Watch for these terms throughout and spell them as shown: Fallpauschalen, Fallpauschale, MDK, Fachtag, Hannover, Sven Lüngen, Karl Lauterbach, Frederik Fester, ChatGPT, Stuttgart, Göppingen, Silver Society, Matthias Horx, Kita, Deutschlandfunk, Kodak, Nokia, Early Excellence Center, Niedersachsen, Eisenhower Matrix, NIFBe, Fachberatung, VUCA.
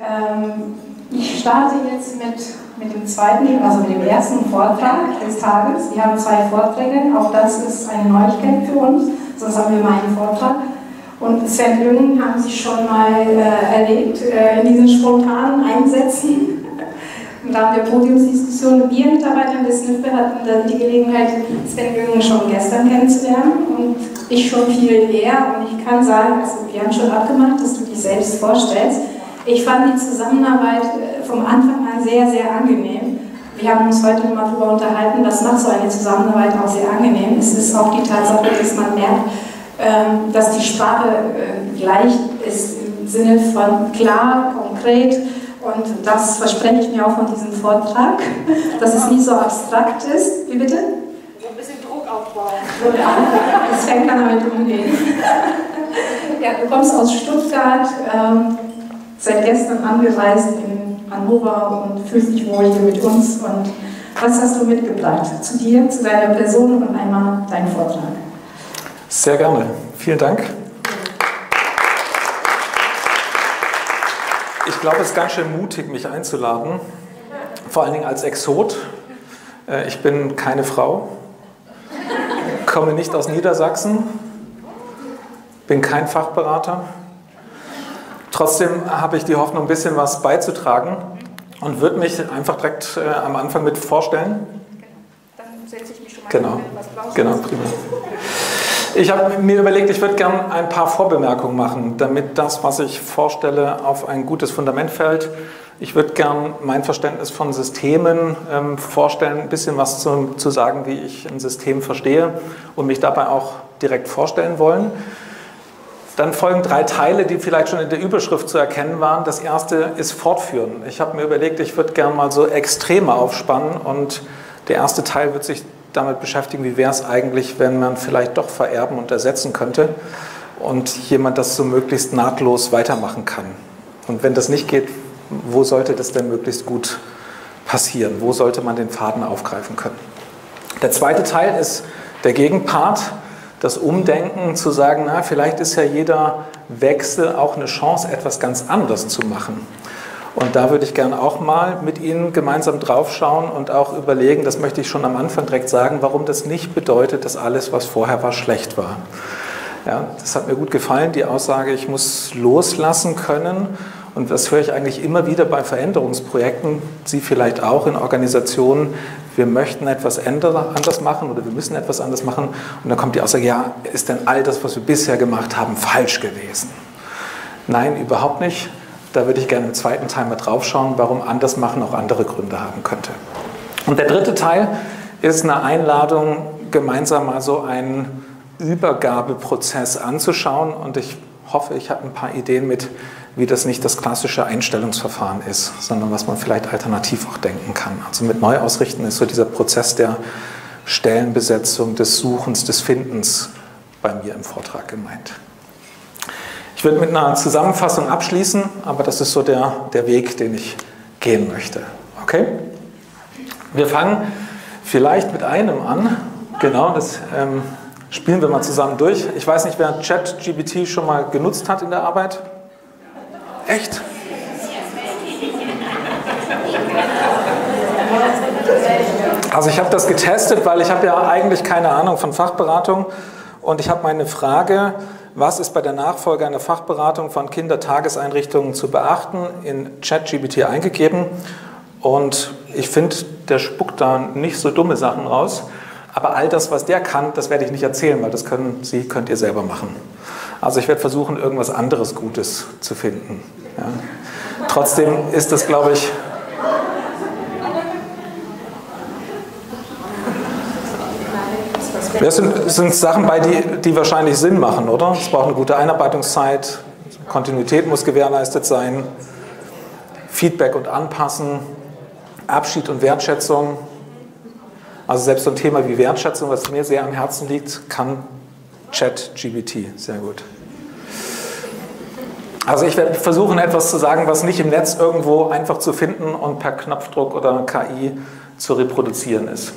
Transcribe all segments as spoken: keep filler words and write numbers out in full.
Ähm, ich starte jetzt mit, mit dem zweiten, also mit dem ersten Vortrag des Tages. Wir haben zwei Vorträge, auch das ist eine Neuigkeit für uns, sonst haben wir mal einen Vortrag. Und Sven Lüngen haben Sie schon mal äh, erlebt äh, in diesen spontanen Einsätzen. Im Rahmen der Podiumsdiskussion mit vier Mitarbeitern des NIFBe hatten dann die Gelegenheit, Sven Lüngen schon gestern kennenzulernen und ich schon viel eher. Und ich kann sagen, also wir haben schon abgemacht, dass du dich selbst vorstellst. Ich fand die Zusammenarbeit vom Anfang an sehr, sehr angenehm. Wir haben uns heute mal darüber unterhalten, was macht so eine Zusammenarbeit auch sehr angenehm. Es ist auch die Tatsache, dass man merkt, dass die Sprache gleich ist im Sinne von klar, konkret. Und das verspreche ich mir auch von diesem Vortrag, dass es nicht so abstrakt ist. Wie bitte? So ein bisschen Druck aufbauen. Das fängt dann damit umgehen. Ja, du kommst aus Stuttgart, ähm, seit gestern angereist in Hannover und fühlst dich wohl hier mit uns. Und was hast du mitgebracht zu dir, zu deiner Person und einmal deinen Vortrag? Sehr gerne. Vielen Dank. Ich glaube, es ist ganz schön mutig, mich einzuladen, vor allen Dingen als Exot. Ich bin keine Frau, komme nicht aus Niedersachsen, bin kein Fachberater. Trotzdem habe ich die Hoffnung, ein bisschen was beizutragen und würde mich einfach direkt am Anfang mit vorstellen. Dann setze ich mich schon mal genau. An, wenn du was brauchst. Genau, prima. Ich habe mir überlegt, ich würde gerne ein paar Vorbemerkungen machen, damit das, was ich vorstelle, auf ein gutes Fundament fällt. Ich würde gerne mein Verständnis von Systemen ähm, vorstellen, ein bisschen was zu, zu sagen, wie ich ein System verstehe und mich dabei auch direkt vorstellen wollen. Dann folgen drei Teile, die vielleicht schon in der Überschrift zu erkennen waren. Das erste ist Fortführen. Ich habe mir überlegt, ich würde gerne mal so Extreme aufspannen und der erste Teil wird sich damit beschäftigen, wie wäre es eigentlich, wenn man vielleicht doch vererben und ersetzen könnte und jemand das so möglichst nahtlos weitermachen kann. Und wenn das nicht geht, wo sollte das denn möglichst gut passieren? Wo sollte man den Faden aufgreifen können? Der zweite Teil ist der Gegenpart, das Umdenken, zu sagen, na, vielleicht ist ja jeder Wechsel auch eine Chance, etwas ganz anderes zu machen. Und da würde ich gerne auch mal mit Ihnen gemeinsam draufschauen und auch überlegen, das möchte ich schon am Anfang direkt sagen, warum das nicht bedeutet, dass alles, was vorher war, schlecht war. Ja, das hat mir gut gefallen, die Aussage, ich muss loslassen können. Und das höre ich eigentlich immer wieder bei Veränderungsprojekten, Sie vielleicht auch in Organisationen, wir möchten etwas anders machen oder wir müssen etwas anders machen. Und dann kommt die Aussage, ja, ist denn all das, was wir bisher gemacht haben, falsch gewesen? Nein, überhaupt nicht. Da würde ich gerne im zweiten Teil mal drauf schauen, warum anders machen auch andere Gründe haben könnte. Und der dritte Teil ist eine Einladung, gemeinsam mal so einen Übergabeprozess anzuschauen. Und ich hoffe, ich habe ein paar Ideen mit, wie das nicht das klassische Einstellungsverfahren ist, sondern was man vielleicht alternativ auch denken kann. Also mit Neuausrichten ist so dieser Prozess der Stellenbesetzung, des Suchens, des Findens bei mir im Vortrag gemeint. Ich würde mit einer Zusammenfassung abschließen, aber das ist so der, der Weg, den ich gehen möchte. Okay? Wir fangen vielleicht mit einem an. Genau, das ähm, spielen wir mal zusammen durch. Ich weiß nicht, wer ChatGPT schon mal genutzt hat in der Arbeit. Echt? Also ich habe das getestet, weil ich habe ja eigentlich keine Ahnung von Fachberatung und ich habe meine Frage: Was ist bei der Nachfolge einer Fachberatung von Kindertageseinrichtungen zu beachten? In ChatGPT eingegeben. Und ich finde, der spuckt da nicht so dumme Sachen raus. Aber all das, was der kann, das werde ich nicht erzählen, weil das können Sie, könnt ihr selber machen. Also ich werde versuchen, irgendwas anderes Gutes zu finden. Ja. Trotzdem ist das, glaube ich... Das sind, das sind Sachen bei, die, die wahrscheinlich Sinn machen, oder? Es braucht eine gute Einarbeitungszeit, Kontinuität muss gewährleistet sein, Feedback und Anpassen, Abschied und Wertschätzung. Also selbst so ein Thema wie Wertschätzung, was mir sehr am Herzen liegt, kann ChatGPT sehr gut. Also ich werde versuchen, etwas zu sagen, was nicht im Netz irgendwo einfach zu finden und per Knopfdruck oder K I zu reproduzieren ist.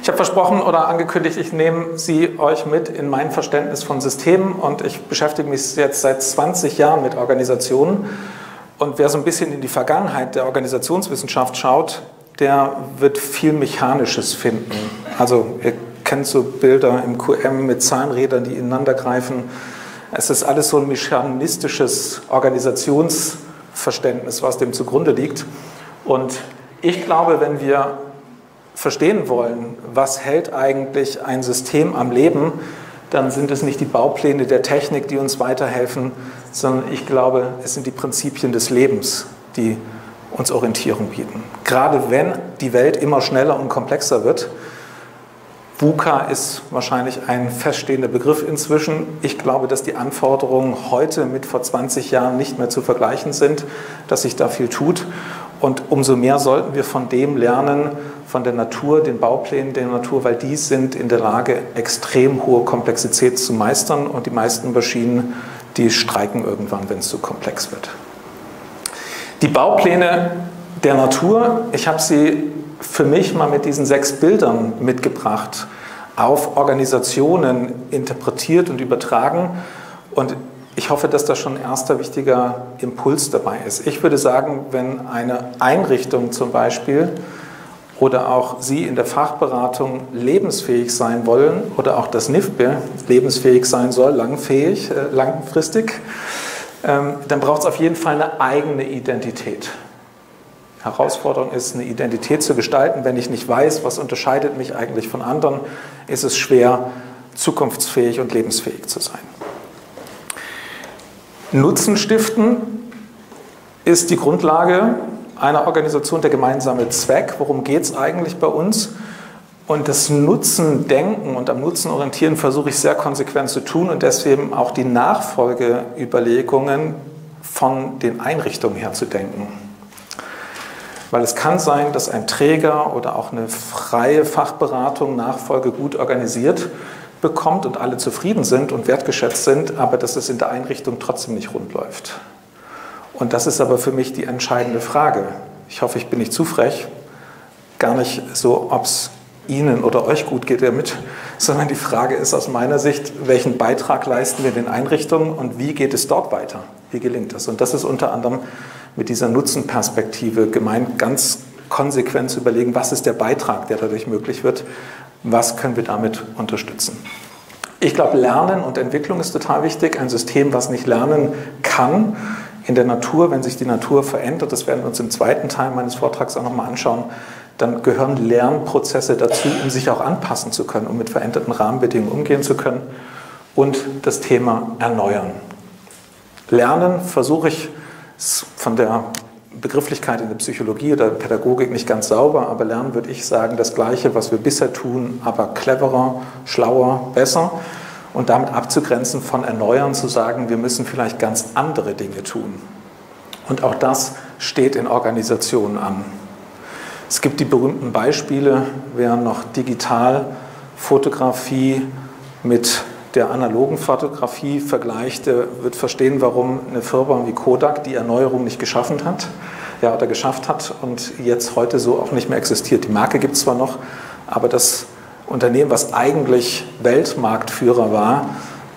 Ich habe versprochen oder angekündigt, ich nehme Sie euch mit in mein Verständnis von Systemen und ich beschäftige mich jetzt seit zwanzig Jahren mit Organisationen Und wer so ein bisschen in die Vergangenheit der Organisationswissenschaft schaut, der wird viel Mechanisches finden. Also ihr kennt so Bilder im Q M mit Zahnrädern, die ineinander greifen. Es ist alles so ein mechanistisches Organisationsverständnis, was dem zugrunde liegt. Und ich glaube, wenn wir verstehen wollen, was hält eigentlich ein System am Leben, dann sind es nicht die Baupläne der Technik, die uns weiterhelfen, sondern ich glaube, es sind die Prinzipien des Lebens, die uns Orientierung bieten. Gerade wenn die Welt immer schneller und komplexer wird. VUCA ist wahrscheinlich ein feststehender Begriff inzwischen. Ich glaube, dass die Anforderungen heute mit vor zwanzig Jahren nicht mehr zu vergleichen sind, dass sich da viel tut. Und umso mehr sollten wir von dem lernen, von der Natur, den Bauplänen der Natur, weil die sind in der Lage, extrem hohe Komplexität zu meistern. Und die meisten Maschinen, die streiken irgendwann, wenn es zu komplex wird. Die Baupläne der Natur, ich habe sie für mich mal mit diesen sechs Bildern mitgebracht, auf Organisationen interpretiert und übertragen. Und ich hoffe, dass da schon ein erster wichtiger Impuls dabei ist. Ich würde sagen, wenn eine Einrichtung zum Beispiel oder auch Sie in der Fachberatung lebensfähig sein wollen oder auch das NIFBe lebensfähig sein soll, langfähig, langfristig, dann braucht es auf jeden Fall eine eigene Identität. Herausforderung ist, eine Identität zu gestalten. Wenn ich nicht weiß, was unterscheidet mich eigentlich von anderen, ist es schwer, zukunftsfähig und lebensfähig zu sein. Nutzen stiften ist die Grundlage einer Organisation, der gemeinsame Zweck. Worum geht es eigentlich bei uns? Und das Nutzen-Denken und am Nutzen orientieren versuche ich sehr konsequent zu tun und deswegen auch die Nachfolgeüberlegungen von den Einrichtungen her zu denken. Weil es kann sein, dass ein Träger oder auch eine freie Fachberatung Nachfolge gut organisiert bekommt und alle zufrieden sind und wertgeschätzt sind, aber dass es in der Einrichtung trotzdem nicht rund läuft. Und das ist aber für mich die entscheidende Frage. Ich hoffe, ich bin nicht zu frech, gar nicht so, ob es Ihnen oder euch gut geht damit, sondern die Frage ist aus meiner Sicht, welchen Beitrag leisten wir den Einrichtungen und wie geht es dort weiter? Wie gelingt das? Und das ist unter anderem mit dieser Nutzenperspektive gemeint, ganz konsequent zu überlegen, was ist der Beitrag, der dadurch möglich wird, was können wir damit unterstützen. Ich glaube, Lernen und Entwicklung ist total wichtig. Ein System, was nicht lernen kann in der Natur, wenn sich die Natur verändert, das werden wir uns im zweiten Teil meines Vortrags auch nochmal anschauen, dann gehören Lernprozesse dazu, um sich auch anpassen zu können, um mit veränderten Rahmenbedingungen umgehen zu können. Und das Thema Erneuern. Lernen versuche ich, ist von der Begrifflichkeit in der Psychologie oder der Pädagogik nicht ganz sauber, aber Lernen würde ich sagen, das Gleiche, was wir bisher tun, aber cleverer, schlauer, besser und damit abzugrenzen von Erneuern, zu sagen, wir müssen vielleicht ganz andere Dinge tun. Und auch das steht in Organisationen an. Es gibt die berühmten Beispiele, wer noch Digitalfotografie mit der analogen Fotografie vergleicht, der wird verstehen, warum eine Firma wie Kodak die Erneuerung nicht geschaffen hat, ja, oder geschafft hat und jetzt heute so auch nicht mehr existiert. Die Marke gibt es zwar noch, aber das Unternehmen, was eigentlich Weltmarktführer war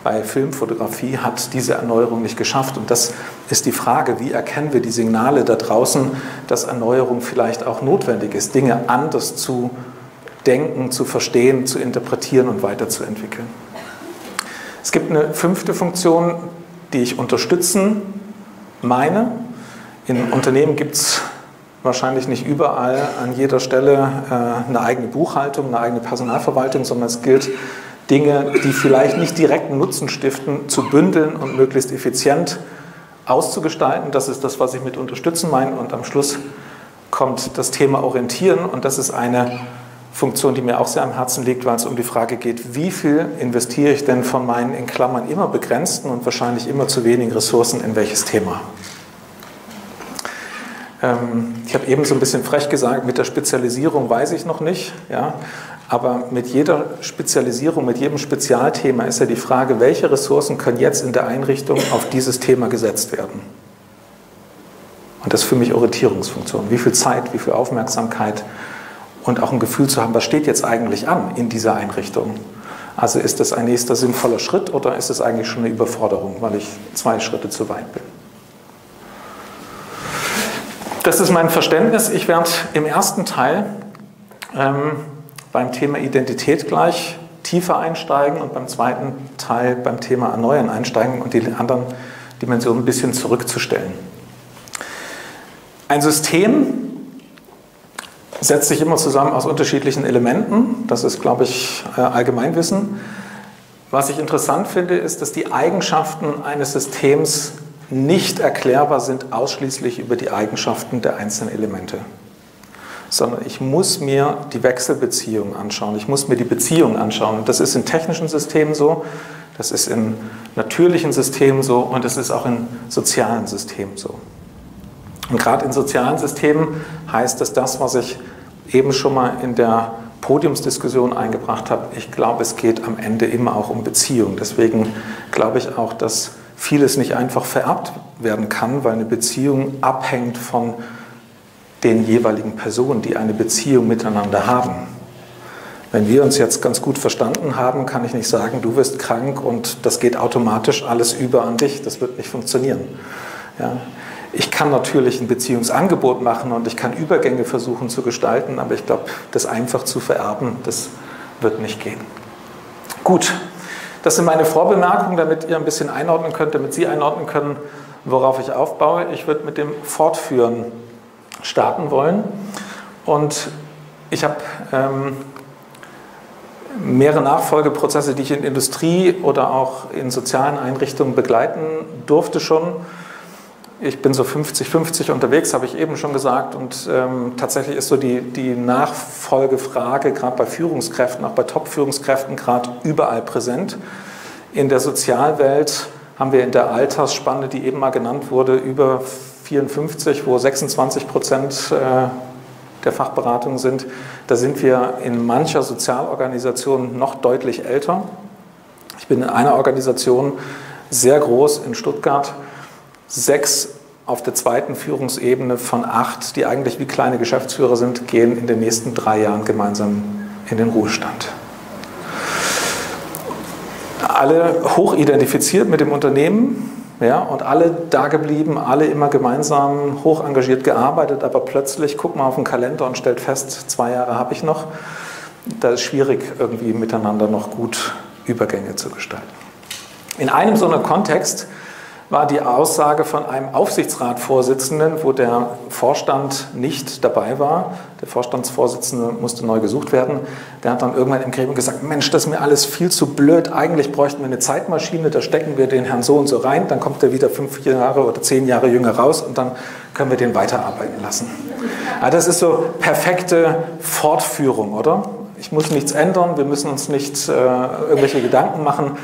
bei Filmfotografie, hat diese Erneuerung nicht geschafft. Und das ist die Frage, wie erkennen wir die Signale da draußen, dass Erneuerung vielleicht auch notwendig ist, Dinge anders zu denken, zu verstehen, zu interpretieren und weiterzuentwickeln. Es gibt eine fünfte Funktion, die ich unterstützen meine. In Unternehmen gibt es wahrscheinlich nicht überall an jeder Stelle eine eigene Buchhaltung, eine eigene Personalverwaltung, sondern es gilt, Dinge, die vielleicht nicht direkten Nutzen stiften, zu bündeln und möglichst effizient auszugestalten. Das ist das, was ich mit unterstützen meine. Und am Schluss kommt das Thema Orientieren und das ist eine Funktion, die mir auch sehr am Herzen liegt, weil es um die Frage geht, wie viel investiere ich denn von meinen in Klammern immer begrenzten und wahrscheinlich immer zu wenigen Ressourcen in welches Thema? Ähm, ich habe eben so ein bisschen frech gesagt, mit der Spezialisierung weiß ich noch nicht, ja, aber mit jeder Spezialisierung, mit jedem Spezialthema ist ja die Frage, welche Ressourcen können jetzt in der Einrichtung auf dieses Thema gesetzt werden? Und das ist für mich Orientierungsfunktion. Wie viel Zeit, wie viel Aufmerksamkeit, und auch ein Gefühl zu haben, was steht jetzt eigentlich an in dieser Einrichtung? Also ist das ein nächster sinnvoller Schritt oder ist das eigentlich schon eine Überforderung, weil ich zwei Schritte zu weit bin? das ist mein Verständnis. Ich werde im ersten Teil ähm, beim Thema Identität gleich tiefer einsteigen und beim zweiten Teil beim Thema Erneuern einsteigen und die anderen Dimensionen ein bisschen zurückzustellen. Ein System setzt sich immer zusammen aus unterschiedlichen Elementen. Das ist, glaube ich, Allgemeinwissen. Was ich interessant finde, ist, dass die Eigenschaften eines Systems nicht erklärbar sind ausschließlich über die Eigenschaften der einzelnen Elemente, sondern ich muss mir die Wechselbeziehung anschauen, ich muss mir die Beziehung anschauen. Und das ist in technischen Systemen so, das ist in natürlichen Systemen so und das ist auch in sozialen Systemen so. Und gerade in sozialen Systemen heißt es das, was ich eben schon mal in der Podiumsdiskussion eingebracht habe, ich glaube, es geht am Ende immer auch um Beziehung. Deswegen glaube ich auch, dass vieles nicht einfach vererbt werden kann, weil eine Beziehung abhängt von den jeweiligen Personen, die eine Beziehung miteinander haben. Wenn wir uns jetzt ganz gut verstanden haben, kann ich nicht sagen, du wirst krank und das geht automatisch alles über an dich. Das wird nicht funktionieren. Ja. Ich kann natürlich ein Beziehungsangebot machen und ich kann Übergänge versuchen zu gestalten, aber ich glaube, das einfach zu vererben, das wird nicht gehen. Gut, das sind meine Vorbemerkungen, damit ihr ein bisschen einordnen könnt, damit Sie einordnen können, worauf ich aufbaue. Ich würde mit dem Fortführen starten wollen und ich habe ähm, mehrere Nachfolgeprozesse, die ich in Industrie oder auch in sozialen Einrichtungen begleiten durfte schon. Ich bin so fünfzig fünfzig unterwegs, habe ich eben schon gesagt, und ähm, tatsächlich ist so die, die Nachfolgefrage gerade bei Führungskräften, auch bei Top-Führungskräften gerade überall präsent. In der Sozialwelt haben wir in der Altersspanne, die eben mal genannt wurde, über vierundfünfzig, wo sechsundzwanzig Prozent äh, der Fachberatungen sind. Da sind wir in mancher Sozialorganisation noch deutlich älter. Ich bin in einer Organisation sehr groß in Stuttgart, sechs auf der zweiten Führungsebene von acht, die eigentlich wie kleine Geschäftsführer sind, gehen in den nächsten drei Jahren gemeinsam in den Ruhestand. Alle hoch identifiziert mit dem Unternehmen, ja, und alle da geblieben, alle immer gemeinsam hoch engagiert gearbeitet, aber plötzlich guckt man auf den Kalender und stellt fest, zwei Jahre habe ich noch. Da ist schwierig, irgendwie miteinander noch gut Übergänge zu gestalten. In einem so einem Kontext war die Aussage von einem Aufsichtsratsvorsitzenden, wo der Vorstand nicht dabei war. Der Vorstandsvorsitzende musste neu gesucht werden. Der hat dann irgendwann im Gremium gesagt, Mensch, das ist mir alles viel zu blöd. Eigentlich bräuchten wir eine Zeitmaschine, da stecken wir den Herrn so und so rein, dann kommt er wieder fünf Jahre oder zehn Jahre jünger raus und dann können wir den weiterarbeiten lassen. Ja, das ist so perfekte Fortführung, oder? Ich muss nichts ändern, wir müssen uns nicht äh, irgendwelche Gedanken machen.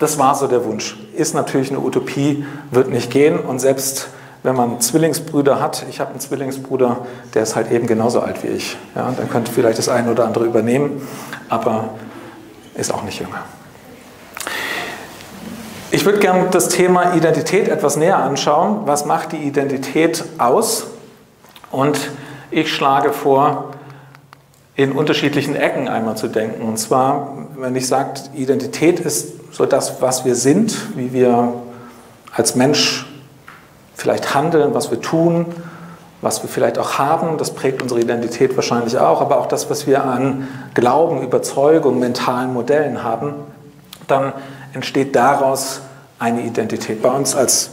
Das war so der Wunsch. Ist natürlich eine Utopie, wird nicht gehen. Und selbst wenn man Zwillingsbrüder hat, ich habe einen Zwillingsbruder, der ist halt eben genauso alt wie ich. Ja, dann könnte vielleicht das eine oder andere übernehmen, aber ist auch nicht jünger. Ich würde gerne das Thema Identität etwas näher anschauen. Was macht die Identität aus? Und ich schlage vor, in unterschiedlichen Ecken einmal zu denken. Und zwar, wenn ich sage, Identität ist so das, was wir sind, wie wir als Mensch vielleicht handeln, was wir tun, was wir vielleicht auch haben, das prägt unsere Identität wahrscheinlich auch, aber auch das, was wir an Glauben, Überzeugung, mentalen Modellen haben, dann entsteht daraus eine Identität. Bei uns als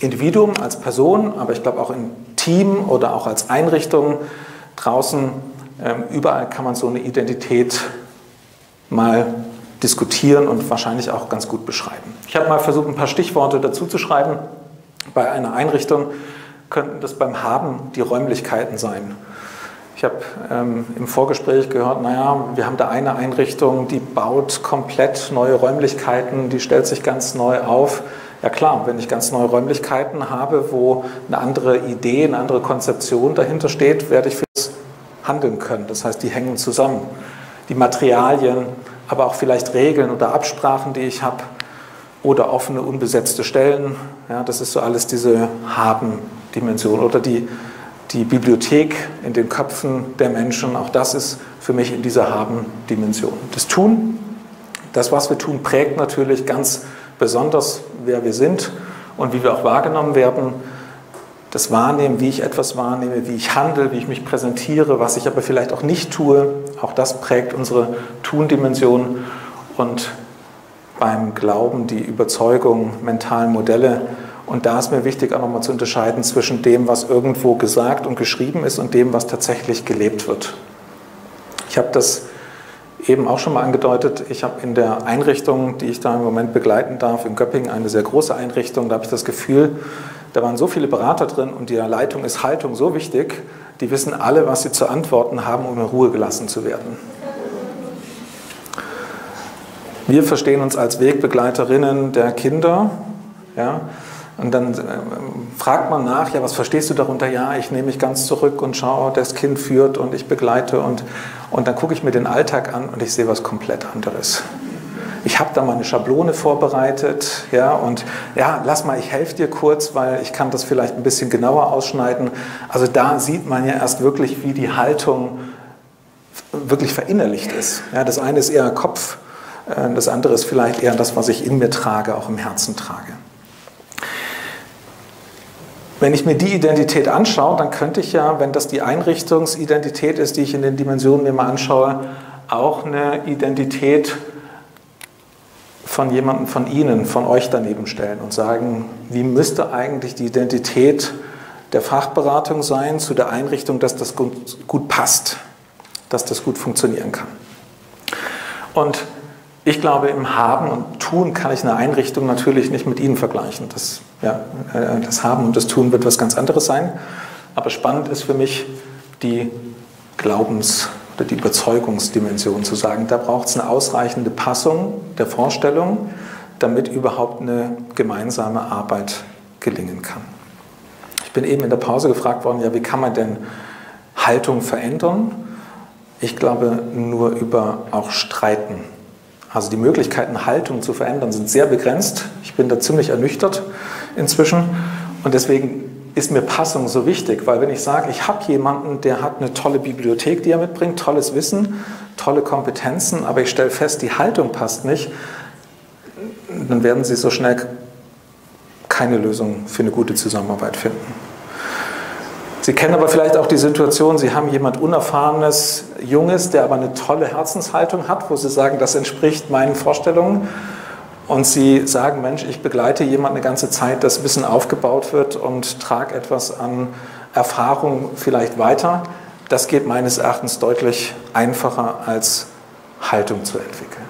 Individuum, als Person, aber ich glaube auch im Team oder auch als Einrichtung draußen, überall kann man so eine Identität mal diskutieren und wahrscheinlich auch ganz gut beschreiben. Ich habe mal versucht, ein paar Stichworte dazu zu schreiben. Bei einer Einrichtung könnten das beim Haben die Räumlichkeiten sein. Ich habe ähm, im Vorgespräch gehört, naja, wir haben da eine Einrichtung, die baut komplett neue Räumlichkeiten, die stellt sich ganz neu auf. Ja klar, wenn ich ganz neue Räumlichkeiten habe, wo eine andere Idee, eine andere Konzeption dahinter steht, werde ich fürs Handeln können. Das heißt, die hängen zusammen. Die Materialien, aber auch vielleicht Regeln oder Absprachen, die ich habe, oder offene, unbesetzte Stellen. Ja, das ist so alles diese Haben-Dimension. Oder die, die Bibliothek in den Köpfen der Menschen, auch das ist für mich in dieser Haben-Dimension. Das Tun, das, was wir tun, prägt natürlich ganz besonders, wer wir sind und wie wir auch wahrgenommen werden. das Wahrnehmen, wie ich etwas wahrnehme, wie ich handle, wie ich mich präsentiere, was ich aber vielleicht auch nicht tue, auch das prägt unsere Tun-Dimension. Und beim Glauben, die Überzeugung, mentalen Modelle. Und da ist mir wichtig, auch nochmal zu unterscheiden zwischen dem, was irgendwo gesagt und geschrieben ist und dem, was tatsächlich gelebt wird. Ich habe das eben auch schon mal angedeutet. Ich habe in der Einrichtung, die ich da im Moment begleiten darf, in Göppingen, eine sehr große Einrichtung, da habe ich das Gefühl, da waren so viele Berater drin und der Leitung ist Haltung so wichtig, die wissen alle, was sie zu antworten haben, um in Ruhe gelassen zu werden. Wir verstehen uns als Wegbegleiterinnen der Kinder, ja, und dann fragt man nach, ja, was verstehst du darunter? Ja, ich nehme mich ganz zurück und schaue, das Kind führt und ich begleite und, und dann gucke ich mir den Alltag an und ich sehe was komplett anderes. Ich habe da mal eine Schablone vorbereitet, ja, und ja, lass mal, ich helfe dir kurz, weil ich kann das vielleicht ein bisschen genauer ausschneiden. Also da sieht man ja erst wirklich, wie die Haltung wirklich verinnerlicht ist. Ja, das eine ist eher Kopf, das andere ist vielleicht eher das, was ich in mir trage, auch im Herzen trage. Wenn ich mir die Identität anschaue, dann könnte ich ja, wenn das die Einrichtungsidentität ist, die ich in den Dimensionen mir mal anschaue, auch eine Identität von jemandem von Ihnen, von euch daneben stellen und sagen, wie müsste eigentlich die Identität der Fachberatung sein zu der Einrichtung, dass das gut, gut passt, dass das gut funktionieren kann. Und ich glaube, im Haben und Tun kann ich eine Einrichtung natürlich nicht mit Ihnen vergleichen. Das, ja, das Haben und das Tun wird was ganz anderes sein. Aber spannend ist für mich die Glaubens- oder die Überzeugungsdimension zu sagen. Da braucht es eine ausreichende Passung der Vorstellung, damit überhaupt eine gemeinsame Arbeit gelingen kann. Ich bin eben in der Pause gefragt worden, ja, wie kann man denn Haltung verändern? Ich glaube, nur über auch Streiten. Also die Möglichkeiten, Haltung zu verändern, sind sehr begrenzt. Ich bin da ziemlich ernüchtert inzwischen. Und deswegen ist mir Passung so wichtig, weil wenn ich sage, ich habe jemanden, der hat eine tolle Bibliothek, die er mitbringt, tolles Wissen, tolle Kompetenzen, aber ich stelle fest, die Haltung passt nicht, dann werden Sie so schnell keine Lösung für eine gute Zusammenarbeit finden. Sie kennen aber vielleicht auch die Situation, Sie haben jemand Unerfahrenes, Junges, der aber eine tolle Herzenshaltung hat, wo Sie sagen, das entspricht meinen Vorstellungen. Und Sie sagen, Mensch, ich begleite jemanden eine ganze Zeit, dass Wissen aufgebaut wird und trage etwas an Erfahrung vielleicht weiter. Das geht meines Erachtens deutlich einfacher, als Haltung zu entwickeln.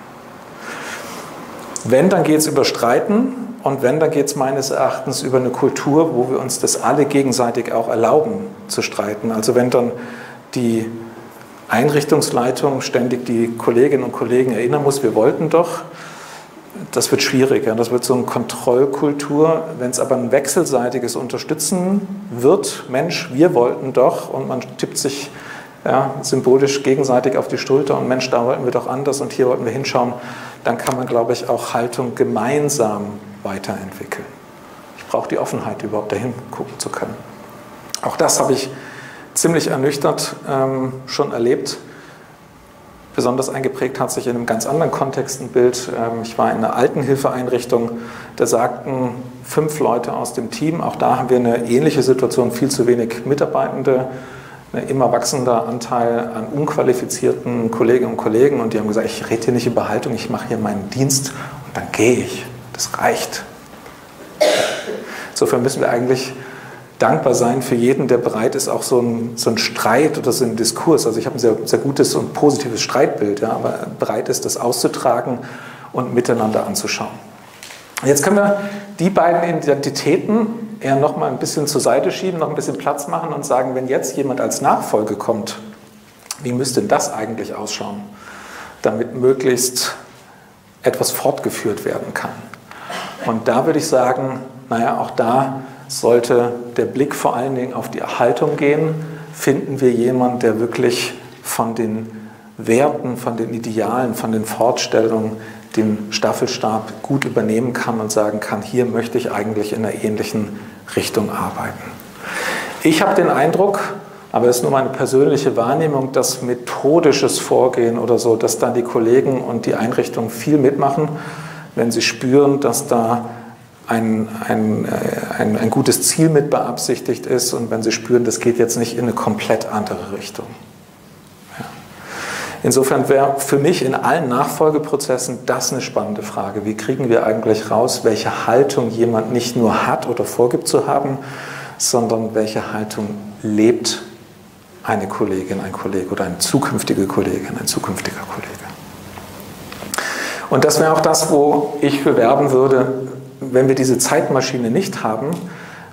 Wenn, dann geht es über Streiten. Und wenn, dann geht es meines Erachtens über eine Kultur, wo wir uns das alle gegenseitig auch erlauben zu streiten. Also wenn dann die Einrichtungsleitung ständig die Kolleginnen und Kollegen erinnern muss, wir wollten doch, das wird schwierig. Ja? Das wird so eine Kontrollkultur. Wenn es aber ein wechselseitiges Unterstützen wird, Mensch, wir wollten doch, und man tippt sich ja, symbolisch gegenseitig auf die Schulter und Mensch, da wollten wir doch anders und hier wollten wir hinschauen, dann kann man, glaube ich, auch Haltung gemeinsam weiterentwickeln. Ich brauche die Offenheit, überhaupt dahin gucken zu können. Auch das habe ich ziemlich ernüchtert ähm, schon erlebt. Besonders eingeprägt hat sich in einem ganz anderen Kontext ein Bild. Ähm, ich war in einer Altenhilfeeinrichtung, da sagten fünf Leute aus dem Team, auch da haben wir eine ähnliche Situation, viel zu wenig Mitarbeitende, ein immer wachsender Anteil an unqualifizierten Kolleginnen und Kollegen, und die haben gesagt, ich rede hier nicht über Haltung, ich mache hier meinen Dienst und dann gehe ich. Das reicht. Insofern müssen wir eigentlich dankbar sein für jeden, der bereit ist, auch so ein, so ein Streit oder so ein Diskurs, also ich habe ein sehr, sehr gutes und positives Streitbild, ja, aber bereit ist, das auszutragen und miteinander anzuschauen. Jetzt können wir die beiden Identitäten eher noch mal ein bisschen zur Seite schieben, noch ein bisschen Platz machen und sagen, wenn jetzt jemand als Nachfolge kommt, wie müsste denn das eigentlich ausschauen, damit möglichst etwas fortgeführt werden kann? Und da würde ich sagen, naja, auch da sollte der Blick vor allen Dingen auf die Erhaltung gehen. Finden wir jemanden, der wirklich von den Werten, von den Idealen, von den Vorstellungen den Staffelstab gut übernehmen kann und sagen kann, hier möchte ich eigentlich in einer ähnlichen Richtung arbeiten. Ich habe den Eindruck, aber es ist nur meine persönliche Wahrnehmung, dass methodisches Vorgehen oder so, dass dann die Kollegen und die Einrichtung viel mitmachen, wenn sie spüren, dass da ein, ein, ein, ein gutes Ziel mit beabsichtigt ist und wenn sie spüren, das geht jetzt nicht in eine komplett andere Richtung. Ja. Insofern wäre für mich in allen Nachfolgeprozessen das eine spannende Frage. Wie kriegen wir eigentlich raus, welche Haltung jemand nicht nur hat oder vorgibt zu haben, sondern welche Haltung lebt eine Kollegin, ein Kollege oder eine zukünftige Kollegin, ein zukünftiger Kollege. Und das wäre auch das, wo ich bewerben würde, wenn wir diese Zeitmaschine nicht haben.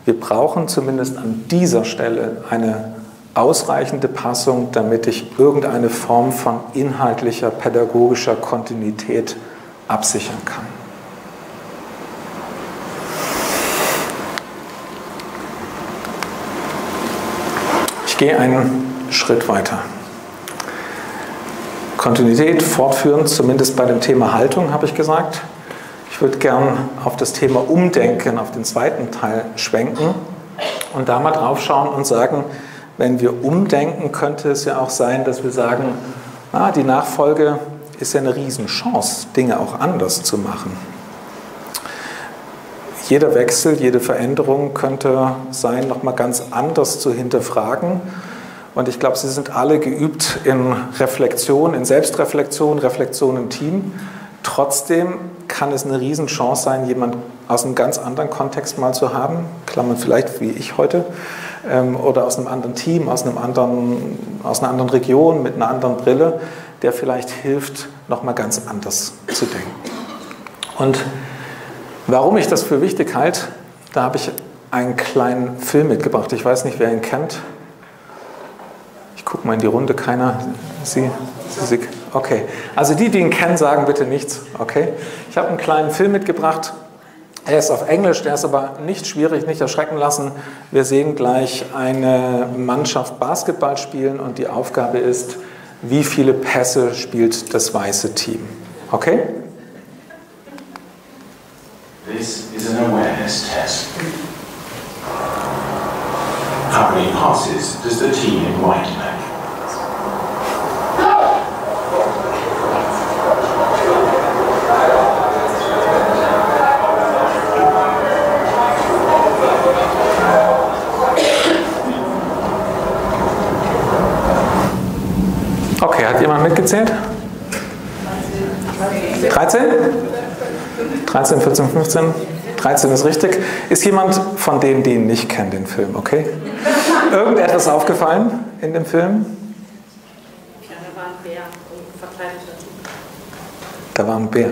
Wir brauchen zumindest an dieser Stelle eine ausreichende Passung, damit ich irgendeine Form von inhaltlicher, pädagogischer Kontinuität absichern kann. Ich gehe einen Schritt weiter. Kontinuität fortführend, zumindest bei dem Thema Haltung, habe ich gesagt. Ich würde gern auf das Thema Umdenken, auf den zweiten Teil schwenken und da mal drauf schauen und sagen, wenn wir umdenken, könnte es ja auch sein, dass wir sagen, na, die Nachfolge ist ja eine Riesenchance, Dinge auch anders zu machen. Jeder Wechsel, jede Veränderung könnte sein, nochmal ganz anders zu hinterfragen. Und ich glaube, Sie sind alle geübt in Reflexion, in Selbstreflexion, Reflexion im Team. Trotzdem kann es eine Riesenchance sein, jemanden aus einem ganz anderen Kontext mal zu haben, Klammern vielleicht wie ich heute, oder aus einem anderen Team, aus, einem anderen, aus einer anderen Region, mit einer anderen Brille, der vielleicht hilft, nochmal ganz anders zu denken. Und warum ich das für wichtig halte, da habe ich einen kleinen Film mitgebracht. Ich weiß nicht, wer ihn kennt. Guck mal in die Runde, keiner. Sie? Sie? Okay. Also die, die ihn kennen, sagen bitte nichts. Okay. Ich habe einen kleinen Film mitgebracht. Er ist auf Englisch, der ist aber nicht schwierig, nicht erschrecken lassen. Wir sehen gleich eine Mannschaft Basketball spielen und die Aufgabe ist, wie viele Pässe spielt das weiße Team. Okay? This is an awareness test. How many passes does the team in white make? Okay, hat jemand mitgezählt? dreizehn? dreizehn, vierzehn, fünfzehn? dreizehn ist richtig. Ist jemand von denen, die ihn nicht kennen, den Film, okay? Irgendetwas aufgefallen in dem Film? Ja, da war ein Bär und verkleidet dazu. Da war ein Bär.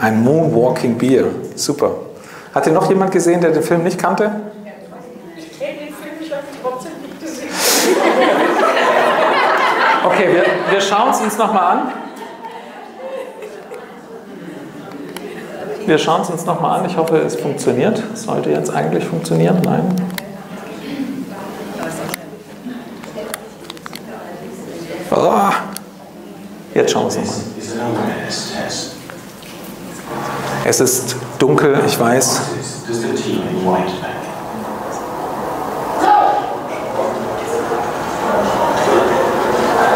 Ein Moonwalking Bär. Super. Hat hier noch jemand gesehen, der den Film nicht kannte? Ich kenne den Film, ich habe ihn trotzdem nicht gesehen. Okay, wir, wir schauen es uns nochmal an. Wir schauen es uns nochmal an. Ich hoffe, es funktioniert. Es sollte jetzt eigentlich funktionieren. Nein. Oh, jetzt schauen wir es nochmal an. Es ist dunkel, ich weiß.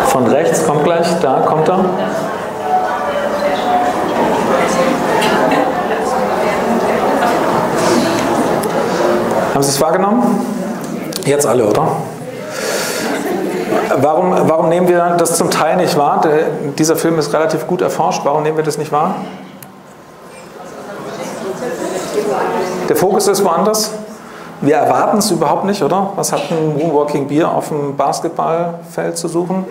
Von rechts kommt gleich, da kommt er. Haben Sie es wahrgenommen? Jetzt alle, oder? Warum, warum nehmen wir das zum Teil nicht wahr? Der, dieser Film ist relativ gut erforscht. Warum nehmen wir das nicht wahr? Der Fokus ist woanders. Wir erwarten es überhaupt nicht, oder? Was hat ein Moonwalking Bär auf dem Basketballfeld zu suchen?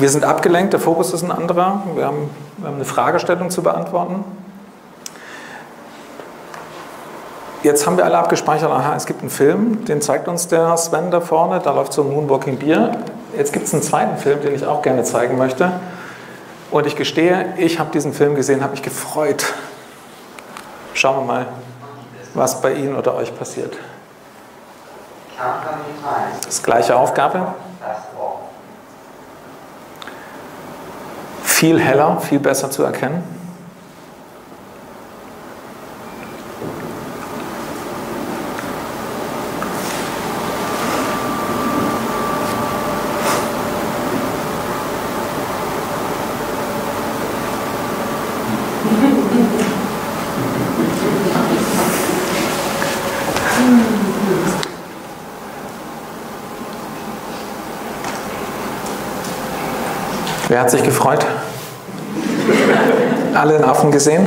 Wir sind abgelenkt, der Fokus ist ein anderer. Wir haben, wir haben eine Fragestellung zu beantworten. Jetzt haben wir alle abgespeichert, aha, es gibt einen Film, den zeigt uns der Sven da vorne, da läuft so ein Moonwalking Bär. Jetzt gibt es einen zweiten Film, den ich auch gerne zeigen möchte. Und ich gestehe, ich habe diesen Film gesehen, habe mich gefreut. Schauen wir mal, was bei Ihnen oder euch passiert. Das gleiche Aufgabe. Viel heller, viel besser zu erkennen. Wer hat sich gefreut? Alle einen Affen gesehen?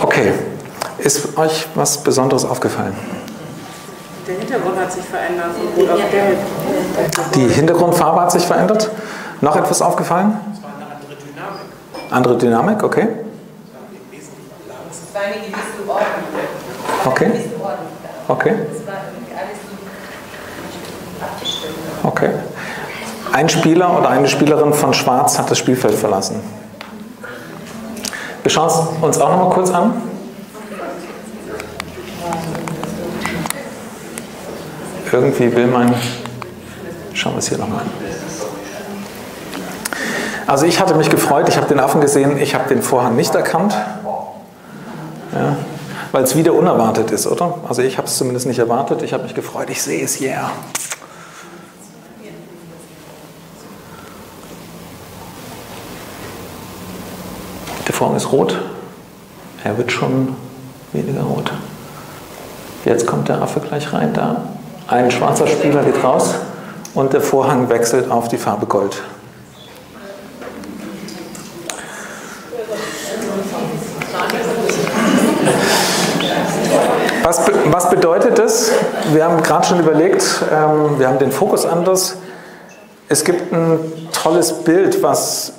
Okay. Ist euch was Besonderes aufgefallen? Der Hintergrund hat sich verändert. Und auf gelb. Die Hintergrundfarbe hat sich verändert. Noch etwas aufgefallen? Es war eine andere Dynamik. Andere Dynamik, okay. Es war eine gewisse Ordnung. Okay. Okay. Okay. Ein Spieler oder eine Spielerin von Schwarz hat das Spielfeld verlassen. Wir schauen es uns auch noch mal kurz an. Irgendwie will man... Schauen wir es hier nochmal an. Also ich hatte mich gefreut, ich habe den Affen gesehen, ich habe den Vorhang nicht erkannt. Ja, weil es wieder unerwartet ist, oder? Also ich habe es zumindest nicht erwartet, ich habe mich gefreut, ich sehe es, yeah. Der Vorhang ist rot, er wird schon weniger rot. Jetzt kommt der Affe gleich rein, da. Ein schwarzer Spieler geht raus und der Vorhang wechselt auf die Farbe Gold. Was, was bedeutet das? Wir haben gerade schon überlegt, ähm, wir haben den Fokus anders. Es gibt ein tolles Bild, was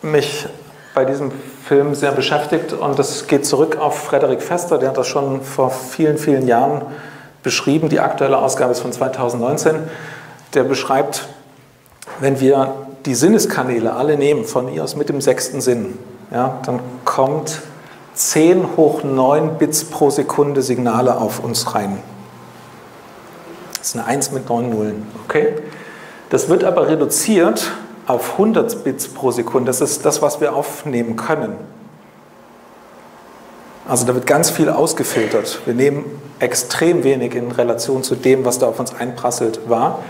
mich bei diesem Film sehr beschäftigt und das geht zurück auf Frederik Fester, der hat das schon vor vielen, vielen Jahren beschrieben, die aktuelle Ausgabe ist von zweitausendneunzehn, der beschreibt, wenn wir die Sinneskanäle alle nehmen, von mir aus mit dem sechsten Sinn, ja, dann kommt zehn hoch neun Bits pro Sekunde Signale auf uns rein. Das ist eine eins mit neun Nullen, okay? Das wird aber reduziert auf hundert Bits pro Sekunde, das ist das, was wir aufnehmen können. Also da wird ganz viel ausgefiltert. Wir nehmen extrem wenig in Relation zu dem, was da auf uns einprasselt, wahr.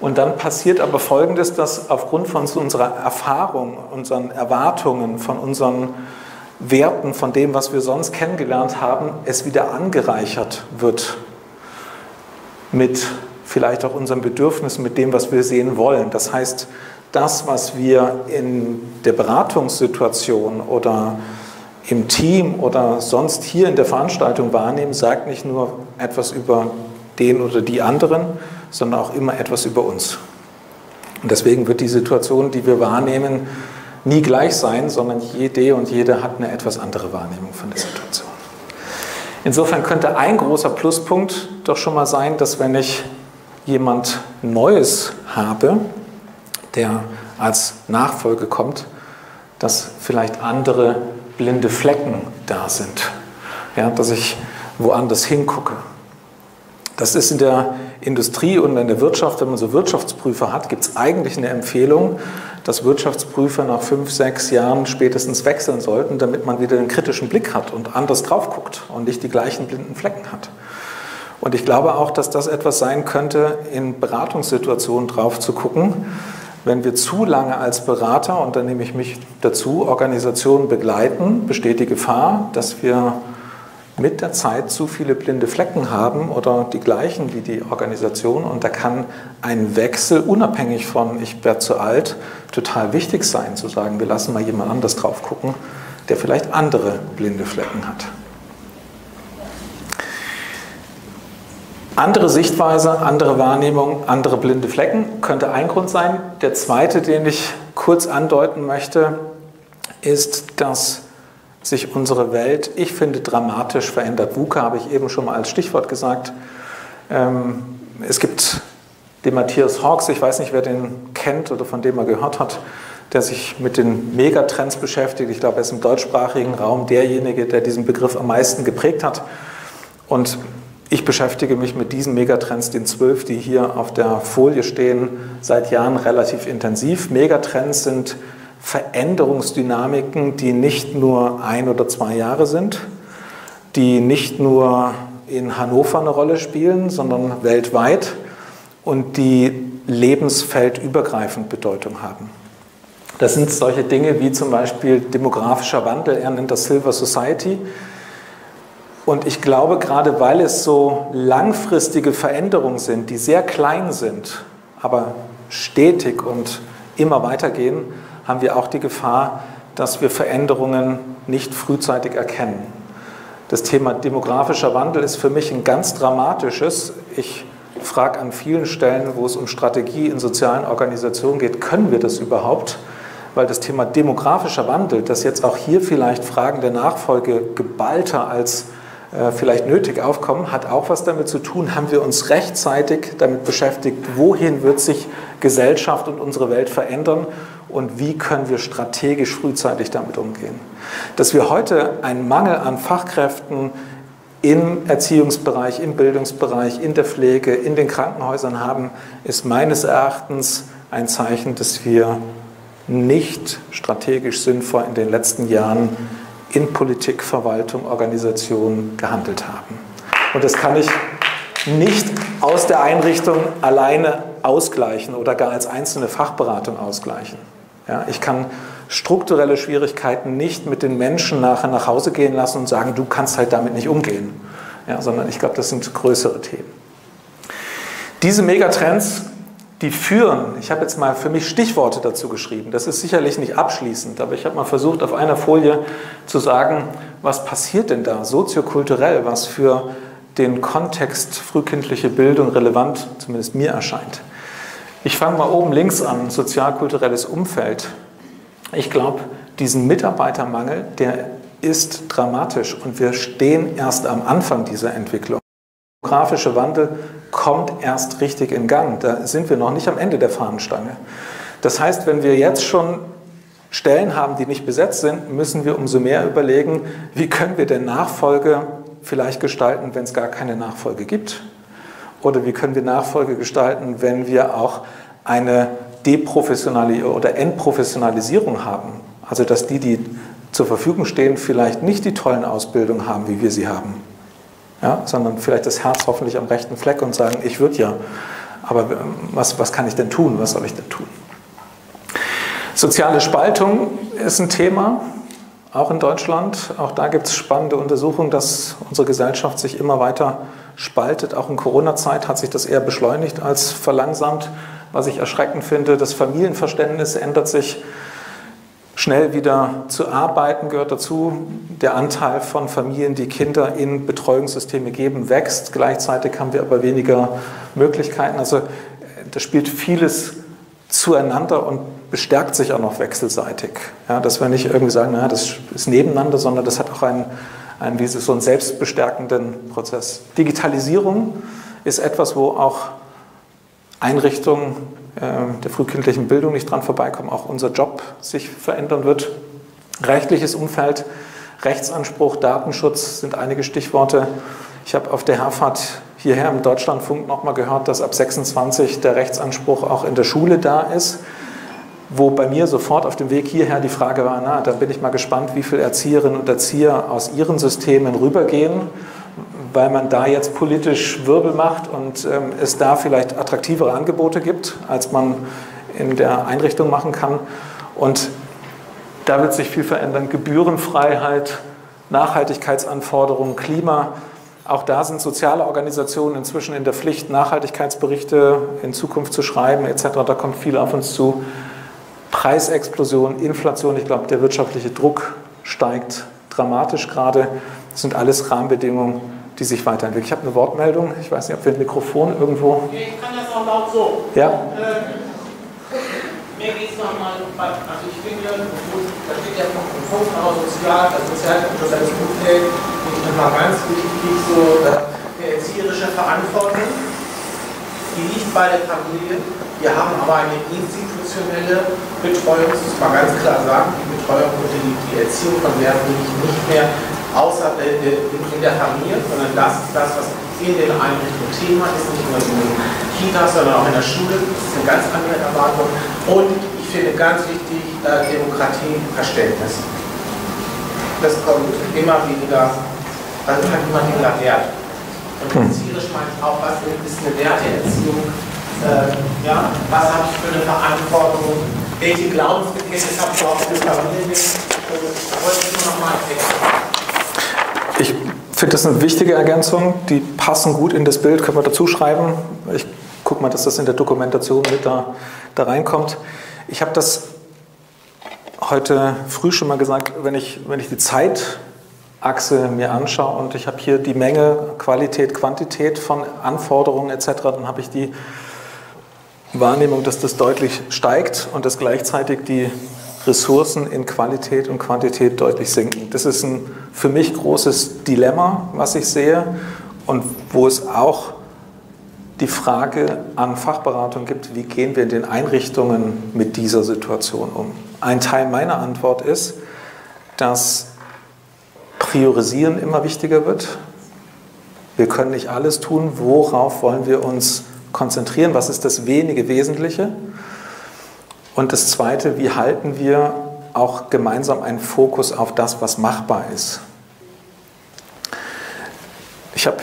Und dann passiert aber Folgendes, dass aufgrund von unserer Erfahrung, unseren Erwartungen, von unseren Werten, von dem, was wir sonst kennengelernt haben, es wieder angereichert wird mit vielleicht auch unseren Bedürfnissen, mit dem, was wir sehen wollen. Das heißt, das, was wir in der Beratungssituation oder im Team oder sonst hier in der Veranstaltung wahrnehmen, sagt nicht nur etwas über den oder die anderen, sondern auch immer etwas über uns. Und deswegen wird die Situation, die wir wahrnehmen, nie gleich sein, sondern jede und jeder hat eine etwas andere Wahrnehmung von der Situation. Insofern könnte ein großer Pluspunkt doch schon mal sein, dass wenn ich jemand Neues habe, der als Nachfolge kommt, dass vielleicht andere blinde Flecken da sind, ja, dass ich woanders hingucke. Das ist in der Industrie und in der Wirtschaft, wenn man so Wirtschaftsprüfer hat, gibt es eigentlich eine Empfehlung, dass Wirtschaftsprüfer nach fünf, sechs Jahren spätestens wechseln sollten, damit man wieder einen kritischen Blick hat und anders drauf guckt und nicht die gleichen blinden Flecken hat. Und ich glaube auch, dass das etwas sein könnte, in Beratungssituationen drauf zu gucken. Wenn wir zu lange als Berater, und da nehme ich mich dazu, Organisationen begleiten, besteht die Gefahr, dass wir mit der Zeit zu viele blinde Flecken haben oder die gleichen wie die Organisation. Und da kann ein Wechsel, unabhängig von ich werde zu alt, total wichtig sein, zu sagen, wir lassen mal jemand anders drauf gucken, der vielleicht andere blinde Flecken hat. Andere Sichtweise, andere Wahrnehmung, andere blinde Flecken könnte ein Grund sein. Der zweite, den ich kurz andeuten möchte, ist, dass sich unsere Welt, ich finde, dramatisch verändert. VUCA habe ich eben schon mal als Stichwort gesagt. Es gibt den Matthias Horx, ich weiß nicht, wer den kennt oder von dem er gehört hat, der sich mit den Megatrends beschäftigt. Ich glaube, er ist im deutschsprachigen Raum derjenige, der diesen Begriff am meisten geprägt hat. Und ich beschäftige mich mit diesen Megatrends, den zwölf, die hier auf der Folie stehen, seit Jahren relativ intensiv. Megatrends sind Veränderungsdynamiken, die nicht nur ein oder zwei Jahre sind, die nicht nur in Hannover eine Rolle spielen, sondern weltweit und die lebensfeldübergreifend Bedeutung haben. Das sind solche Dinge wie zum Beispiel demografischer Wandel, er nennt das Silver Society. Und ich glaube, gerade weil es so langfristige Veränderungen sind, die sehr klein sind, aber stetig und immer weitergehen, haben wir auch die Gefahr, dass wir Veränderungen nicht frühzeitig erkennen. Das Thema demografischer Wandel ist für mich ein ganz dramatisches. Ich frage an vielen Stellen, wo es um Strategie in sozialen Organisationen geht, können wir das überhaupt? Weil das Thema demografischer Wandel, das jetzt auch hier vielleicht Fragen der Nachfolge geballter als äh, vielleicht nötig aufkommen, hat auch was damit zu tun, haben wir uns rechtzeitig damit beschäftigt, wohin wird sich Gesellschaft und unsere Welt verändern? Und wie können wir strategisch frühzeitig damit umgehen? Dass wir heute einen Mangel an Fachkräften im Erziehungsbereich, im Bildungsbereich, in der Pflege, in den Krankenhäusern haben, ist meines Erachtens ein Zeichen, dass wir nicht strategisch sinnvoll in den letzten Jahren in Politik, Verwaltung, Organisation gehandelt haben. Und das kann ich nicht aus der Einrichtung alleine ausgleichen oder gar als einzelne Fachberatung ausgleichen. Ja, ich kann strukturelle Schwierigkeiten nicht mit den Menschen nachher nach Hause gehen lassen und sagen, du kannst halt damit nicht umgehen. Ja, sondern ich glaube, das sind größere Themen. Diese Megatrends, die führen, ich habe jetzt mal für mich Stichworte dazu geschrieben, das ist sicherlich nicht abschließend, aber ich habe mal versucht, auf einer Folie zu sagen, was passiert denn da soziokulturell, was für den Kontext frühkindliche Bildung relevant, zumindest mir erscheint. Ich fange mal oben links an, sozialkulturelles Umfeld. Ich glaube, diesen Mitarbeitermangel, der ist dramatisch und wir stehen erst am Anfang dieser Entwicklung. Der demografische Wandel kommt erst richtig in Gang. Da sind wir noch nicht am Ende der Fahnenstange. Das heißt, wenn wir jetzt schon Stellen haben, die nicht besetzt sind, müssen wir umso mehr überlegen, wie können wir denn Nachfolge vielleicht gestalten, wenn es gar keine Nachfolge gibt. Oder wie können wir Nachfolge gestalten, wenn wir auch eine Deprofessionalisierung oder Entprofessionalisierung haben? Also dass die, die zur Verfügung stehen, vielleicht nicht die tollen Ausbildungen haben, wie wir sie haben, ja? Sondern vielleicht das Herz hoffentlich am rechten Fleck und sagen, ich würde ja, aber was, was kann ich denn tun, was soll ich denn tun? Soziale Spaltung ist ein Thema, auch in Deutschland. Auch da gibt es spannende Untersuchungen, dass unsere Gesellschaft sich immer weiter spaltet. Auch in Corona-Zeit hat sich das eher beschleunigt als verlangsamt. Was ich erschreckend finde, das Familienverständnis ändert sich. Schnell wieder zu arbeiten gehört dazu. Der Anteil von Familien, die Kinder in Betreuungssysteme geben, wächst. Gleichzeitig haben wir aber weniger Möglichkeiten. Also da spielt vieles zueinander und bestärkt sich auch noch wechselseitig. Ja, dass wir nicht irgendwie sagen, naja, das ist nebeneinander, sondern das hat auch einen Ein, dieses, so einen selbstbestärkenden Prozess. Digitalisierung ist etwas, wo auch Einrichtungen äh, der frühkindlichen Bildung nicht dran vorbeikommen. Auch unser Job sich verändern wird. Rechtliches Umfeld, Rechtsanspruch, Datenschutz sind einige Stichworte. Ich habe auf der Herfahrt hierher im Deutschlandfunk nochmal gehört, dass ab sechsundzwanzig der Rechtsanspruch auch in der Schule da ist. Wo bei mir sofort auf dem Weg hierher die Frage war, na, da bin ich mal gespannt, wie viele Erzieherinnen und Erzieher aus ihren Systemen rübergehen, weil man da jetzt politisch Wirbel macht und ähm, es da vielleicht attraktivere Angebote gibt, als man in der Einrichtung machen kann. Und da wird sich viel verändern. Gebührenfreiheit, Nachhaltigkeitsanforderungen, Klima. Auch da sind soziale Organisationen inzwischen in der Pflicht, Nachhaltigkeitsberichte in Zukunft zu schreiben et cetera. Da kommt viel auf uns zu. Preisexplosion, Inflation, ich glaube, der wirtschaftliche Druck steigt dramatisch gerade. Das sind alles Rahmenbedingungen, die sich weiterentwickeln. Ich habe eine Wortmeldung, ich weiß nicht, ob wir ein Mikrofon irgendwo... Okay, ich kann das auch laut so. Ja. Äh, mir geht es nochmal, also ich finde, da steht ja noch ein Punkt aus sozial, das sozialkulturelle Umfeld, und das war ganz wichtig, so eine erzieherische Verantwortung, die liegt bei der Familie. Wir haben aber eine institutionelle Betreuung, das muss man ganz klar sagen, die Betreuung und die, die Erziehung von Lehrern liegt nicht mehr außer äh, in der Familie, sondern das ist das, was in den Einrichtungen Thema ist, nicht nur in den Kitas, sondern auch in der Schule. Das ist eine ganz andere Erwartung. Und ich finde ganz wichtig, äh, Demokratieverständnis. Das kommt immer weniger, also hat immer weniger Wert. Und erziehisch meint auch, was ist eine Werteerziehung? Äh, ja, was habe ich für eine Verantwortung, welche Glaubensbekenntnisse habe ich auch für Familien? Ich finde das eine wichtige Ergänzung, die passen gut in das Bild, können wir dazu schreiben. Ich gucke mal, dass das in der Dokumentation mit da, da reinkommt. Ich habe das heute früh schon mal gesagt, wenn ich, wenn ich die Zeitachse mir anschaue und ich habe hier die Menge, Qualität, Quantität von Anforderungen et cetera, dann habe ich die Wahrnehmung, dass das deutlich steigt und dass gleichzeitig die Ressourcen in Qualität und Quantität deutlich sinken. Das ist ein für mich großes Dilemma, was ich sehe, und wo es auch die Frage an Fachberatung gibt, wie gehen wir in den Einrichtungen mit dieser Situation um. Ein Teil meiner Antwort ist, dass Priorisieren immer wichtiger wird. Wir können nicht alles tun. Worauf wollen wir uns konzentrieren? Was ist das wenige Wesentliche? Und das Zweite, wie halten wir auch gemeinsam einen Fokus auf das, was machbar ist? Ich habe,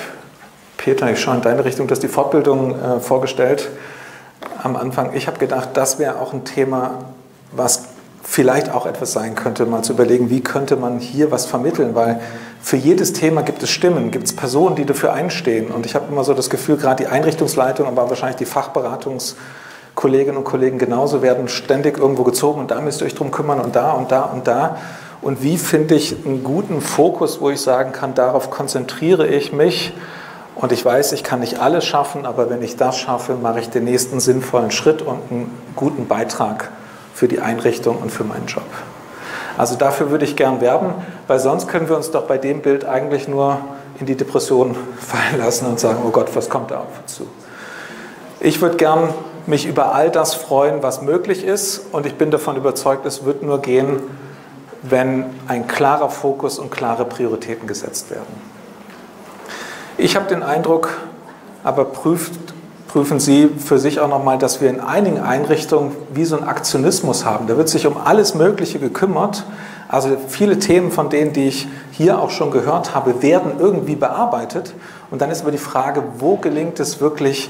Peter, ich schaue in deine Richtung, dass die Fortbildung äh, vorgestellt am Anfang. Ich habe gedacht, das wäre auch ein Thema, was vielleicht auch etwas sein könnte, mal zu überlegen, wie könnte man hier was vermitteln, weil für jedes Thema gibt es Stimmen, gibt es Personen, die dafür einstehen. Und ich habe immer so das Gefühl, gerade die Einrichtungsleitung, aber wahrscheinlich die Fachberatungs- Kolleginnen und Kollegen genauso werden ständig irgendwo gezogen und da müsst ihr euch drum kümmern und da und da und da. Und wie finde ich einen guten Fokus, wo ich sagen kann, darauf konzentriere ich mich und ich weiß, ich kann nicht alles schaffen, aber wenn ich das schaffe, mache ich den nächsten sinnvollen Schritt und einen guten Beitrag für die Einrichtung und für meinen Job. Also dafür würde ich gern werben, weil sonst können wir uns doch bei dem Bild eigentlich nur in die Depression fallen lassen und sagen, oh Gott, was kommt da auf uns zu? Ich würde gern mich über all das freuen, was möglich ist, und ich bin davon überzeugt, es wird nur gehen, wenn ein klarer Fokus und klare Prioritäten gesetzt werden. Ich habe den Eindruck, aber prüft, prüfen Sie für sich auch nochmal, dass wir in einigen Einrichtungen wie so einen Aktionismus haben. Da wird sich um alles Mögliche gekümmert. Also viele Themen von denen, die ich hier auch schon gehört habe, werden irgendwie bearbeitet. Und dann ist aber die Frage, wo gelingt es wirklich,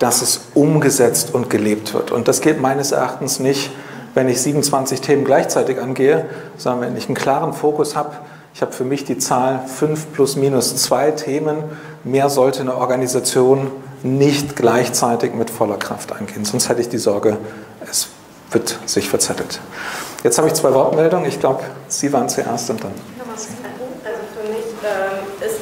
dass es umgesetzt und gelebt wird. Und das geht meines Erachtens nicht, wenn ich siebenundzwanzig Themen gleichzeitig angehe, sondern wenn ich einen klaren Fokus habe. Ich habe für mich die Zahl fünf plus minus zwei Themen. Mehr sollte eine Organisation nicht gleichzeitig mit voller Kraft angehen. Sonst hätte ich die Sorge, es wird sich verzettelt. Jetzt habe ich zwei Wortmeldungen. Ich glaube, Sie waren zuerst und dann.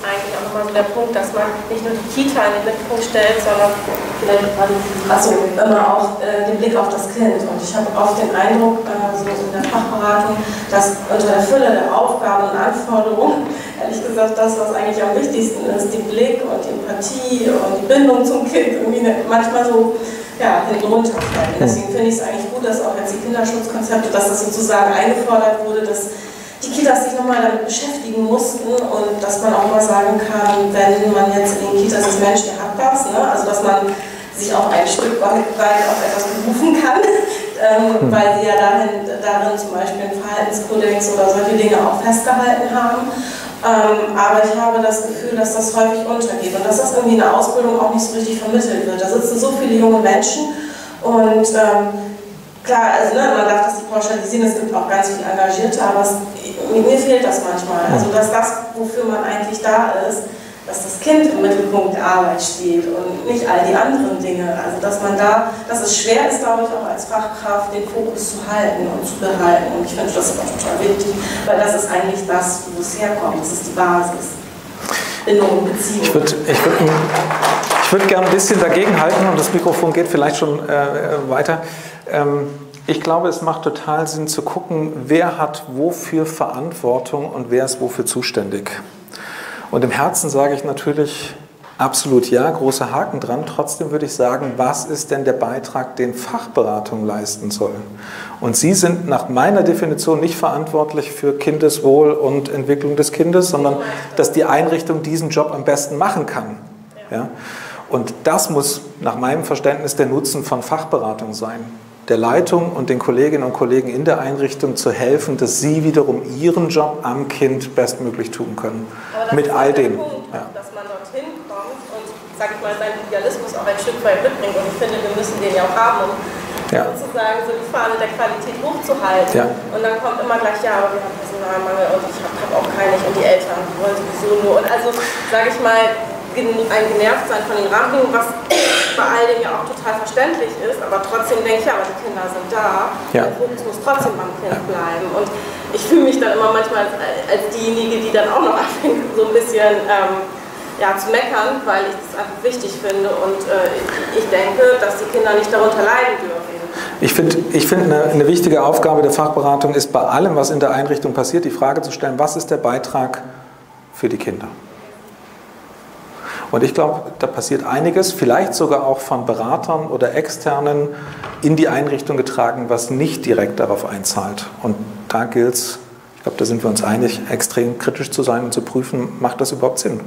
Eigentlich auch nochmal so der Punkt, dass man nicht nur die Kita in den Mittelpunkt stellt, sondern vielleicht also immer auch äh, den Blick auf das Kind. Und ich habe oft den Eindruck, äh, so in der Fachberatung, dass unter der Fülle der Aufgaben und Anforderungen, ehrlich gesagt, das, was eigentlich am wichtigsten ist, die Blick und die Empathie und die Bindung zum Kind, irgendwie manchmal so ja, hinten runterfallen. Deswegen finde ich es eigentlich gut, dass auch jetzt die Kinderschutzkonzepte, dass das sozusagen eingefordert wurde, dass die Kitas sich nochmal damit beschäftigen mussten und dass man auch mal sagen kann, wenn man jetzt in den Kitas ist, Mensch, der hat das, ne? Also dass man sich auch ein Stück weit auf etwas berufen kann, ähm, mhm. weil sie ja dahin, darin zum Beispiel einen Verhaltenskodex oder solche Dinge auch festgehalten haben. Ähm, aber ich habe das Gefühl, dass das häufig untergeht und dass das irgendwie in der Ausbildung auch nicht so richtig vermittelt wird. Da sitzen so viele junge Menschen und ähm, klar, also ne, man darf das nicht pauschalisieren, es gibt auch ganz viele Engagierte, aber es, mir fehlt das manchmal. Also dass das, wofür man eigentlich da ist, dass das Kind im Mittelpunkt der Arbeit steht und nicht all die anderen Dinge. Also dass man da, dass es schwer ist, glaube ich, auch als Fachkraft den Fokus zu halten und zu behalten. Und ich finde das auch total wichtig, weil das ist eigentlich das, wo es herkommt, das ist die Basis. Bindung, Beziehung. Ich würde ich würd, ich würd gerne ein bisschen dagegen halten und das Mikrofon geht vielleicht schon äh, weiter. Ich glaube, es macht total Sinn zu gucken, wer hat wofür Verantwortung und wer ist wofür zuständig. Und im Herzen sage ich natürlich absolut ja, großer Haken dran. Trotzdem würde ich sagen, was ist denn der Beitrag, den Fachberatung leisten soll? Und Sie sind nach meiner Definition nicht verantwortlich für Kindeswohl und Entwicklung des Kindes, sondern dass die Einrichtung diesen Job am besten machen kann. Ja? Und das muss nach meinem Verständnis der Nutzen von Fachberatung sein. Der Leitung und den Kolleginnen und Kollegen in der Einrichtung zu helfen, dass sie wiederum ihren Job am Kind bestmöglich tun können. Aber das mit ist all dem. Punkt, ja. Dass man dorthin kommt und, sag ich mal, seinen Idealismus auch ein Stück weit mitbringt. Und ich finde, wir müssen den ja auch haben, um ja. sozusagen so die Fahne der Qualität hochzuhalten. Ja. Und dann kommt immer gleich, ja, aber wir haben Personalmangel und ich habe auch keine nicht und die Eltern wollen sowieso nur. Und also, sage ich mal, ein genervt sein von den Rahmenbedingungen, was vor allen Dingen ja auch total verständlich ist, aber trotzdem denke ich, aber die Kinder sind da, ja. Der Fokus muss trotzdem beim Kind ja. bleiben. Und ich fühle mich dann immer manchmal als, als diejenige, die dann auch noch anfängt, so ein bisschen ähm, ja, zu meckern, weil ich das einfach wichtig finde und äh, ich, ich denke, dass die Kinder nicht darunter leiden dürfen. Ich finde, ich find eine, eine wichtige Aufgabe der Fachberatung ist, bei allem, was in der Einrichtung passiert, die Frage zu stellen, was ist der Beitrag für die Kinder? Und ich glaube, da passiert einiges, vielleicht sogar auch von Beratern oder Externen in die Einrichtung getragen, was nicht direkt darauf einzahlt. Und da gilt es, ich glaube, da sind wir uns einig, extrem kritisch zu sein und zu prüfen, macht das überhaupt Sinn?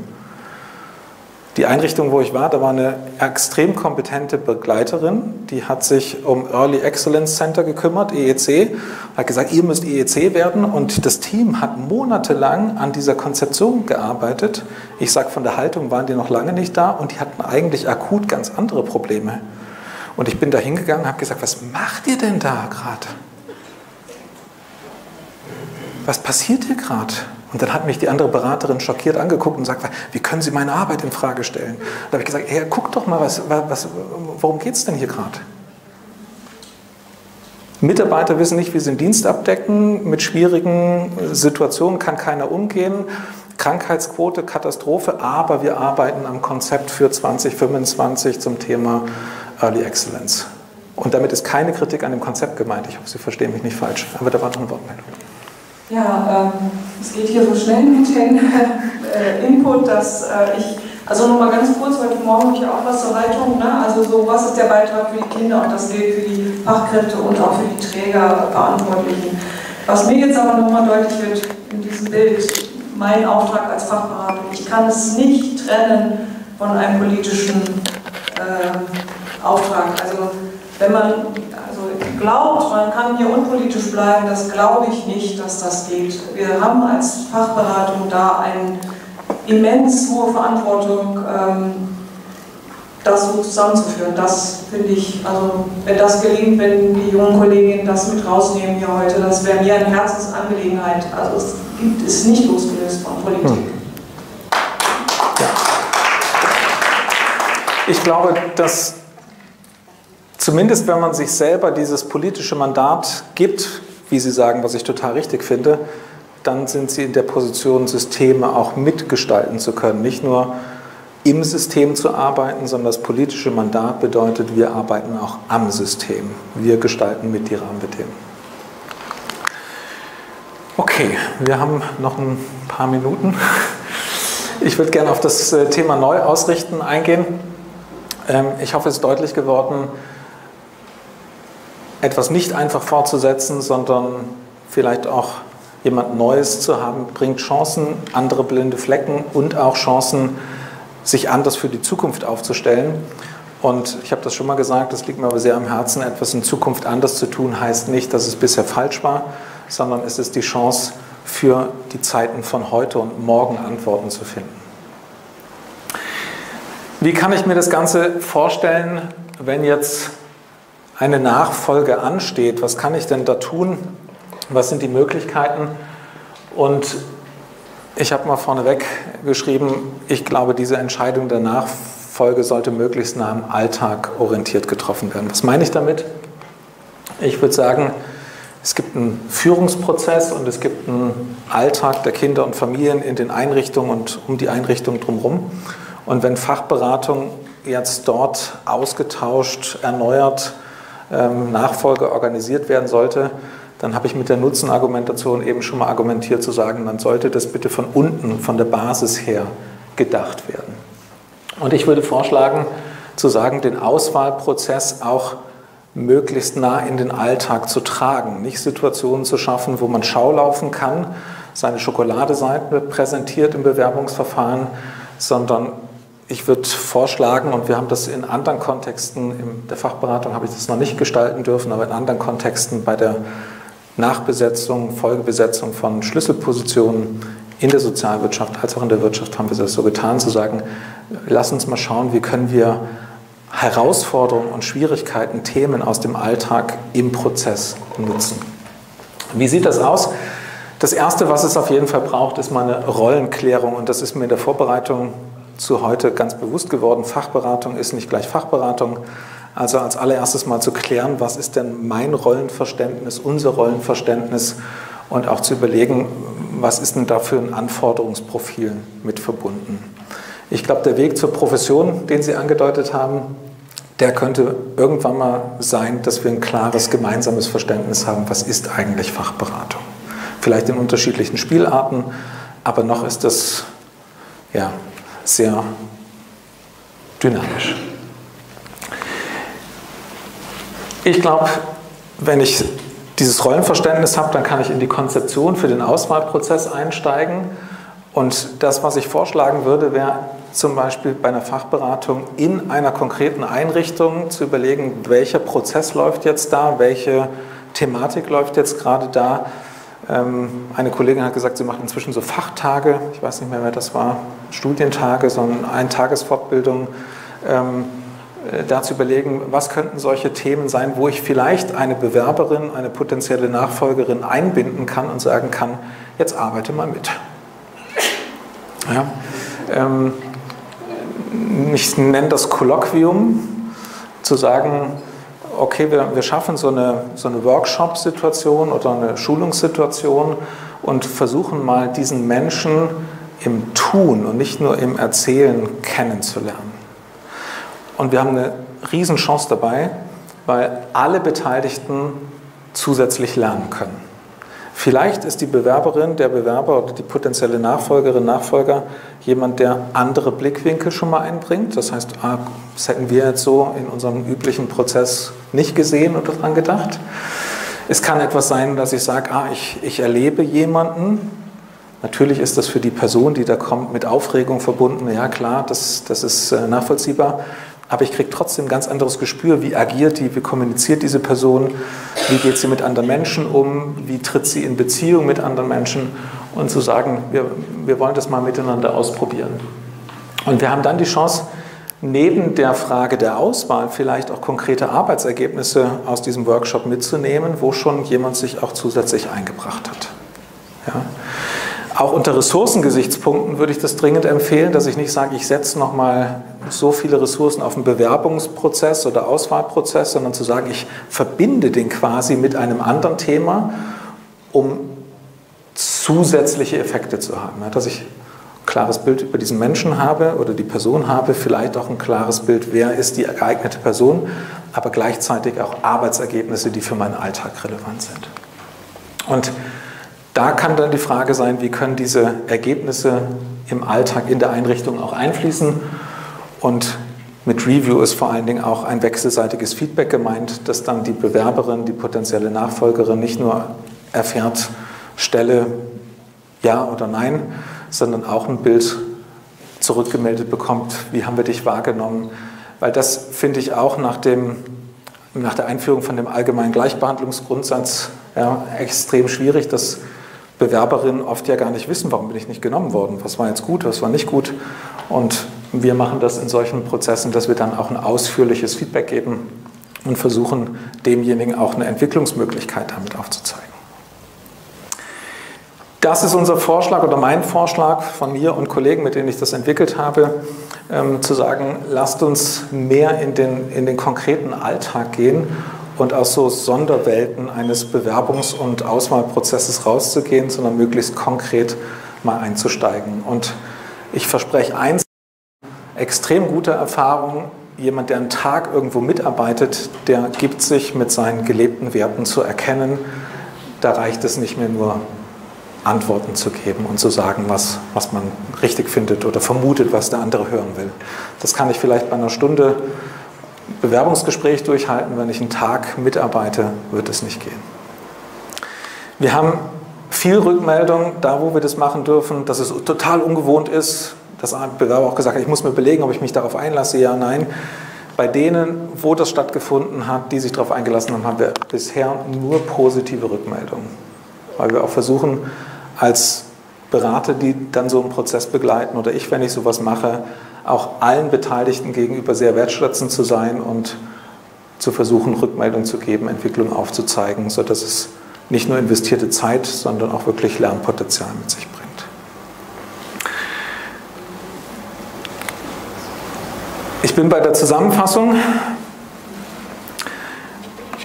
Die Einrichtung, wo ich war, da war eine extrem kompetente Begleiterin, die hat sich um Early Excellence Center gekümmert, E E C, hat gesagt, ihr müsst E E C werden und das Team hat monatelang an dieser Konzeption gearbeitet. Ich sage, von der Haltung waren die noch lange nicht da und die hatten eigentlich akut ganz andere Probleme. Und ich bin da hingegangen und habe gesagt, was macht ihr denn da gerade? Was passiert hier gerade? Und dann hat mich die andere Beraterin schockiert angeguckt und sagte, wie können Sie meine Arbeit in Frage stellen? Da habe ich gesagt, hey, guck doch mal, was, was, worum geht es denn hier gerade? Mitarbeiter wissen nicht, wie sie den Dienst abdecken. Mit schwierigen Situationen kann keiner umgehen. Krankheitsquote, Katastrophe, aber wir arbeiten am Konzept für zwanzig fünfundzwanzig zum Thema Early Excellence. Und damit ist keine Kritik an dem Konzept gemeint. Ich hoffe, Sie verstehen mich nicht falsch. Aber da war noch eine Wortmeldung. Ja, ähm, es geht hier so schnell mit dem äh, Input, dass äh, ich, also nochmal ganz kurz, heute Morgen habe ich auch was zur Haltung, ne? Also so, was ist der Beitrag für die Kinder und das gilt für die Fachkräfte und auch für die Trägerverantwortlichen. Was mir jetzt aber nochmal deutlich wird in diesem Bild, mein Auftrag als Fachberatung, ich kann es nicht trennen von einem politischen äh, Auftrag. Also wenn man glaubt, man kann hier unpolitisch bleiben, das glaube ich nicht, dass das geht. Wir haben als Fachberatung da eine immens hohe Verantwortung, das so zusammenzuführen. Das finde ich, also wenn das gelingt, wenn die jungen Kolleginnen das mit rausnehmen hier heute, das wäre mir eine Herzensangelegenheit. Also es gibt es nicht losgelöst von Politik. Ich glaube, dass zumindest wenn man sich selber dieses politische Mandat gibt, wie Sie sagen, was ich total richtig finde, dann sind Sie in der Position, Systeme auch mitgestalten zu können. Nicht nur im System zu arbeiten, sondern das politische Mandat bedeutet, wir arbeiten auch am System. Wir gestalten mit die Rahmenbedingungen. Okay, wir haben noch ein paar Minuten. Ich würde gerne auf das Thema Neuausrichten eingehen. Ich hoffe, es ist deutlich geworden, etwas nicht einfach fortzusetzen, sondern vielleicht auch jemand Neues zu haben, bringt Chancen, andere blinde Flecken und auch Chancen, sich anders für die Zukunft aufzustellen. Und ich habe das schon mal gesagt, das liegt mir aber sehr am Herzen, etwas in Zukunft anders zu tun, heißt nicht, dass es bisher falsch war, sondern es ist die Chance, für die Zeiten von heute und morgen Antworten zu finden. Wie kann ich mir das Ganze vorstellen, wenn jetzt eine Nachfolge ansteht? Was kann ich denn da tun? Was sind die Möglichkeiten? Und ich habe mal vorneweg geschrieben, ich glaube, diese Entscheidung der Nachfolge sollte möglichst nah am Alltag orientiert getroffen werden. Was meine ich damit? Ich würde sagen, es gibt einen Führungsprozess und es gibt einen Alltag der Kinder und Familien in den Einrichtungen und um die Einrichtung drumherum. Und wenn Fachberatung jetzt dort ausgetauscht, erneuert, Nachfolge organisiert werden sollte, dann habe ich mit der Nutzenargumentation eben schon mal argumentiert zu sagen, dann sollte das bitte von unten, von der Basis her gedacht werden. Und ich würde vorschlagen, zu sagen, den Auswahlprozess auch möglichst nah in den Alltag zu tragen, nicht Situationen zu schaffen, wo man schaulaufen kann, seine Schokoladeseite präsentiert im Bewerbungsverfahren, sondern ich würde vorschlagen, und wir haben das in anderen Kontexten, in der Fachberatung habe ich das noch nicht gestalten dürfen, aber in anderen Kontexten bei der Nachbesetzung, Folgebesetzung von Schlüsselpositionen in der Sozialwirtschaft als auch in der Wirtschaft haben wir das so getan, zu sagen, lass uns mal schauen, wie können wir Herausforderungen und Schwierigkeiten, Themen aus dem Alltag im Prozess nutzen. Wie sieht das aus? Das Erste, was es auf jeden Fall braucht, ist meine Rollenklärung und das ist mir in der Vorbereitung zu heute ganz bewusst geworden, Fachberatung ist nicht gleich Fachberatung. Also als allererstes mal zu klären, was ist denn mein Rollenverständnis, unser Rollenverständnis, und auch zu überlegen, was ist denn da für ein Anforderungsprofil mit verbunden. Ich glaube, der Weg zur Profession, den Sie angedeutet haben, der könnte irgendwann mal sein, dass wir ein klares gemeinsames Verständnis haben, was ist eigentlich Fachberatung. Vielleicht in unterschiedlichen Spielarten, aber noch ist das ja sehr dynamisch. Ich glaube, wenn ich dieses Rollenverständnis habe, dann kann ich in die Konzeption für den Auswahlprozess einsteigen. Und das, was ich vorschlagen würde, wäre zum Beispiel bei einer Fachberatung in einer konkreten Einrichtung zu überlegen, welcher Prozess läuft jetzt da, welche Thematik läuft jetzt gerade da. Eine Kollegin hat gesagt, sie macht inzwischen so Fachtage, ich weiß nicht mehr, wer das war, Studientage, sondern Eintagesfortbildung. Da zu überlegen, was könnten solche Themen sein, wo ich vielleicht eine Bewerberin, eine potenzielle Nachfolgerin einbinden kann und sagen kann, jetzt arbeite mal mit. Ja. Ich nenne das Kolloquium, zu sagen, okay, wir, wir schaffen so eine, so eine Workshop-Situation oder eine Schulungssituation und versuchen mal, diesen Menschen im Tun und nicht nur im Erzählen kennenzulernen. Und wir haben eine Riesenchance dabei, weil alle Beteiligten zusätzlich lernen können. Vielleicht ist die Bewerberin, der Bewerber oder die potenzielle Nachfolgerin, Nachfolger jemand, der andere Blickwinkel schon mal einbringt. Das heißt, ah, das hätten wir jetzt so in unserem üblichen Prozess nicht gesehen oder daran gedacht. Es kann etwas sein, dass ich sage, ah, ich, ich erlebe jemanden. Natürlich ist das für die Person, die da kommt, mit Aufregung verbunden. Ja klar, das, das ist nachvollziehbar. Aber ich kriege trotzdem ein ganz anderes Gespür, wie agiert die, wie kommuniziert diese Person, wie geht sie mit anderen Menschen um, wie tritt sie in Beziehung mit anderen Menschen, und zu sagen, wir, wir wollen das mal miteinander ausprobieren. Und wir haben dann die Chance, neben der Frage der Auswahl vielleicht auch konkrete Arbeitsergebnisse aus diesem Workshop mitzunehmen, wo schon jemand sich auch zusätzlich eingebracht hat. Ja. Auch unter Ressourcengesichtspunkten würde ich das dringend empfehlen, dass ich nicht sage, ich setze nochmal so viele Ressourcen auf den Bewerbungsprozess oder Auswahlprozess, sondern zu sagen, ich verbinde den quasi mit einem anderen Thema, um zusätzliche Effekte zu haben. Dass ich ein klares Bild über diesen Menschen habe oder die Person habe, vielleicht auch ein klares Bild, wer ist die geeignete Person, aber gleichzeitig auch Arbeitsergebnisse, die für meinen Alltag relevant sind. Und da kann dann die Frage sein, wie können diese Ergebnisse im Alltag in der Einrichtung auch einfließen. Und mit Review ist vor allen Dingen auch ein wechselseitiges Feedback gemeint, dass dann die Bewerberin, die potenzielle Nachfolgerin nicht nur erfährt, Stelle ja oder nein, sondern auch ein Bild zurückgemeldet bekommt, wie haben wir dich wahrgenommen. Weil das finde ich auch nach dem... nach der Einführung von dem allgemeinen Gleichbehandlungsgrundsatz ja, extrem schwierig, dass Bewerberinnen oft ja gar nicht wissen, warum bin ich nicht genommen worden, was war jetzt gut, was war nicht gut. Und wir machen das in solchen Prozessen, dass wir dann auch ein ausführliches Feedback geben und versuchen, demjenigen auch eine Entwicklungsmöglichkeit damit aufzuzeigen. Das ist unser Vorschlag oder mein Vorschlag von mir und Kollegen, mit denen ich das entwickelt habe, ähm, zu sagen, lasst uns mehr in den, in den konkreten Alltag gehen und aus so Sonderwelten eines Bewerbungs- und Auswahlprozesses rauszugehen, sondern möglichst konkret mal einzusteigen. Und ich verspreche eins, extrem gute Erfahrung, jemand, der einen Tag irgendwo mitarbeitet, der gibt sich mit seinen gelebten Werten zu erkennen. Da reicht es nicht mehr nur, Antworten zu geben und zu sagen, was, was man richtig findet oder vermutet, was der andere hören will. Das kann ich vielleicht bei einer Stunde Bewerbungsgespräch durchhalten. Wenn ich einen Tag mitarbeite, wird es nicht gehen. Wir haben viel Rückmeldung da, wo wir das machen dürfen, dass es total ungewohnt ist. Das Bewerber auch gesagt hat, ich muss mir überlegen, ob ich mich darauf einlasse, ja, nein. Bei denen, wo das stattgefunden hat, die sich darauf eingelassen haben, haben wir bisher nur positive Rückmeldungen. Weil wir auch versuchen, als Berater, die dann so einen Prozess begleiten, oder ich, wenn ich sowas mache, auch allen Beteiligten gegenüber sehr wertschätzend zu sein und zu versuchen, Rückmeldung zu geben, Entwicklung aufzuzeigen, sodass es nicht nur investierte Zeit, sondern auch wirklich Lernpotenzial mit sich bringt. Ich bin bei der Zusammenfassung.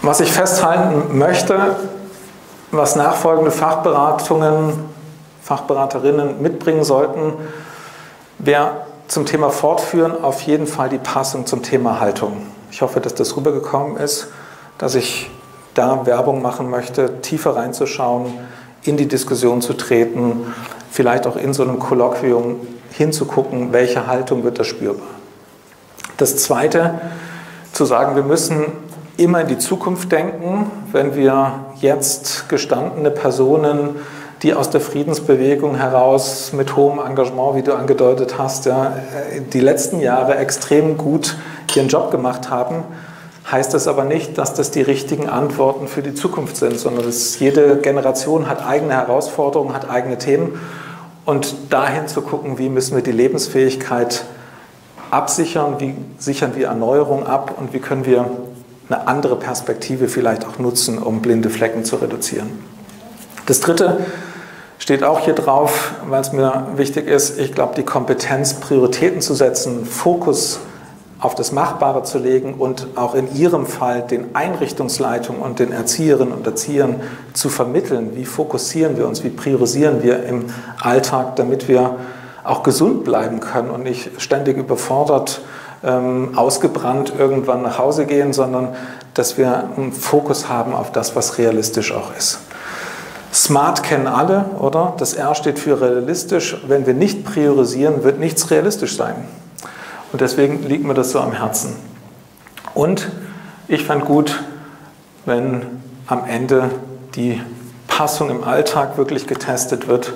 Was ich festhalten möchte, was nachfolgende Fachberatungen, Fachberaterinnen mitbringen sollten, wäre zum Thema Fortführen auf jeden Fall die Passung zum Thema Haltung. Ich hoffe, dass das rübergekommen ist, dass ich da Werbung machen möchte, tiefer reinzuschauen, in die Diskussion zu treten, vielleicht auch in so einem Kolloquium hinzugucken, welche Haltung wird da spürbar. Das Zweite, zu sagen, wir müssen immer in die Zukunft denken, wenn wir jetzt gestandene Personen, die aus der Friedensbewegung heraus mit hohem Engagement, wie du angedeutet hast, ja, die letzten Jahre extrem gut ihren Job gemacht haben, heißt das aber nicht, dass das die richtigen Antworten für die Zukunft sind, sondern dass jede Generation hat eigene Herausforderungen, hat eigene Themen und dahin zu gucken, wie müssen wir die Lebensfähigkeit absichern, wie sichern wir Erneuerung ab und wie können wir eine andere Perspektive vielleicht auch nutzen, um blinde Flecken zu reduzieren. Das Dritte steht auch hier drauf, weil es mir wichtig ist, ich glaube, die Kompetenz, Prioritäten zu setzen, Fokus auf das Machbare zu legen und auch in Ihrem Fall den Einrichtungsleitungen und den Erzieherinnen und Erziehern zu vermitteln, wie fokussieren wir uns, wie priorisieren wir im Alltag, damit wir auch gesund bleiben können und nicht ständig überfordert ausgebrannt irgendwann nach Hause gehen, sondern dass wir einen Fokus haben auf das, was realistisch auch ist. Smart kennen alle, oder? Das R steht für realistisch. Wenn wir nicht priorisieren, wird nichts realistisch sein. Und deswegen liegt mir das so am Herzen. Und ich fand gut, wenn am Ende die Passung im Alltag wirklich getestet wird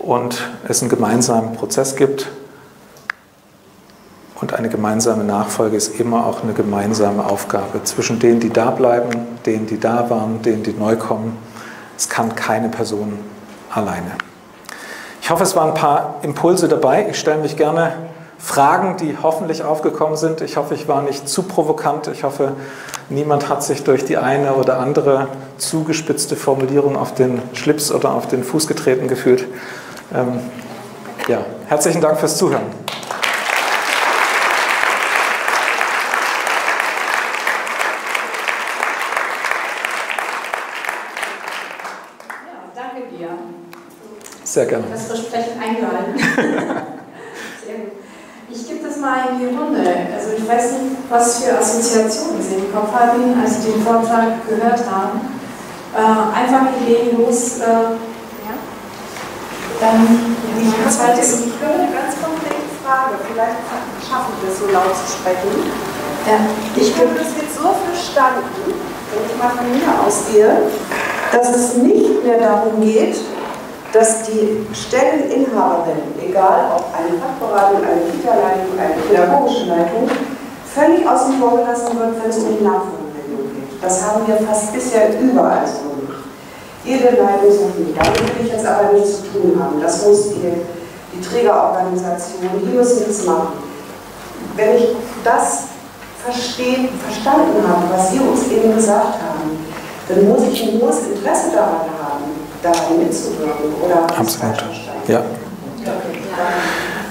und es einen gemeinsamen Prozess gibt. Und eine gemeinsame Nachfolge ist immer auch eine gemeinsame Aufgabe zwischen denen, die da bleiben, denen, die da waren, denen, die neu kommen. Es kann keine Person alleine. Ich hoffe, es waren ein paar Impulse dabei. Ich stelle mich gerne Fragen, die hoffentlich aufgekommen sind. Ich hoffe, ich war nicht zu provokant. Ich hoffe, niemand hat sich durch die eine oder andere zugespitzte Formulierung auf den Schlips oder auf den Fuß getreten gefühlt. Ähm, ja, herzlichen Dank fürs Zuhören. Sehr gerne. Das Versprechen eingehalten. Sehr gut. Ich gebe das mal in die Runde. Also ich weiß nicht, was für Assoziationen Sie im Kopf hatten, als Sie den Vortrag gehört haben. Äh, einfach Ideen los. Äh, ja. Dann die ja, zweite. Ich höre eine ganz konkrete Frage. Vielleicht schaffen wir es, so laut zu sprechen. Ja. Ich, ich habe das jetzt so verstanden, wenn ich mal von mir ausgehe, dass es nicht mehr darum geht, dass die Stelleninhaberinnen, egal ob eine Fachberatung, eine Kita-Leitung, eine pädagogische Leitung, völlig außen vor gelassen wird, wenn es um die Nachfolgebildung geht. Das haben wir fast bisher überall so gemacht. Jede Leitung sucht die. Damit will ich jetzt aber nichts zu tun haben. Das muss die, die Trägerorganisation, die müssen nichts machen. Wenn ich das verstehe, verstanden habe, was Sie uns eben gesagt haben, dann muss ich ein hohes Interesse daran haben, da mitzuwirken oder absolut. Ja.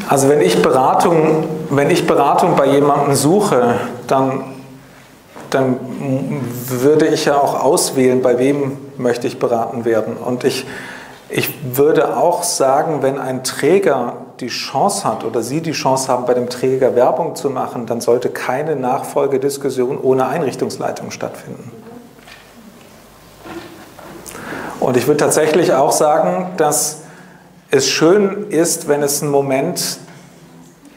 Also wenn ich Beratung, wenn ich Beratung bei jemandem suche, dann, dann würde ich ja auch auswählen, bei wem möchte ich beraten werden. Und ich, ich würde auch sagen, wenn ein Träger die Chance hat oder Sie die Chance haben, bei dem Träger Werbung zu machen, dann sollte keine Nachfolgediskussion ohne Einrichtungsleitung stattfinden. Und ich würde tatsächlich auch sagen, dass es schön ist, wenn es einen Moment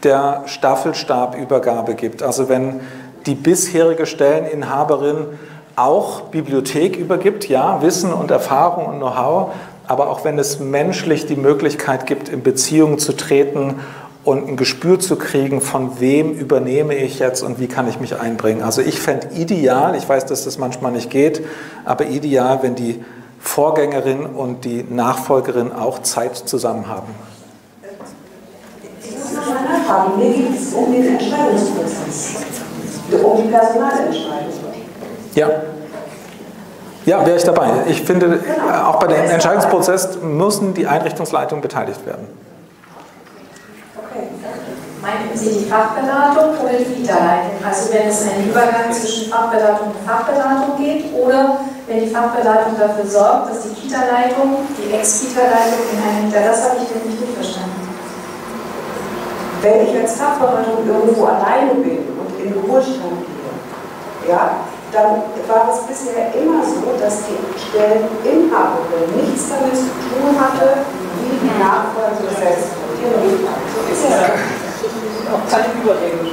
der Staffelstabübergabe gibt. Also wenn die bisherige Stelleninhaberin auch Bibliothek übergibt, ja, Wissen und Erfahrung und Know-how, aber auch wenn es menschlich die Möglichkeit gibt, in Beziehungen zu treten und ein Gespür zu kriegen, von wem übernehme ich jetzt und wie kann ich mich einbringen. Also ich fände ideal, ich weiß, dass das manchmal nicht geht, aber ideal, wenn die Vorgängerin und die Nachfolgerin auch Zeit zusammen haben. Ich muss nochmal nachfragen, mir geht es um den Entscheidungsprozess, um die Personalentscheidung. Ja, ja, wäre ich dabei. Ich finde, genau. Auch bei dem Entscheidungsprozess müssen die Einrichtungsleitungen beteiligt werden. Okay. meinten Sie die Fachberatung oder die Wiederleitung? Also wenn es einen Übergang zwischen Fachberatung und Fachberatung gibt oder wenn die Fachberatung dafür sorgt, dass die Kita-Leitung, die Ex-Kita-Leitung in einen Kita, das habe ich denn nicht gut verstanden. Wenn ich als Fachberatung irgendwo alleine bin und in den Ruhestand gehe, ja, dann war es bisher immer so, dass die Stelleninhaberin nichts damit zu tun hatte, wie die Nachfolge besetzt wird. So ist es. Auch keine Übergänge.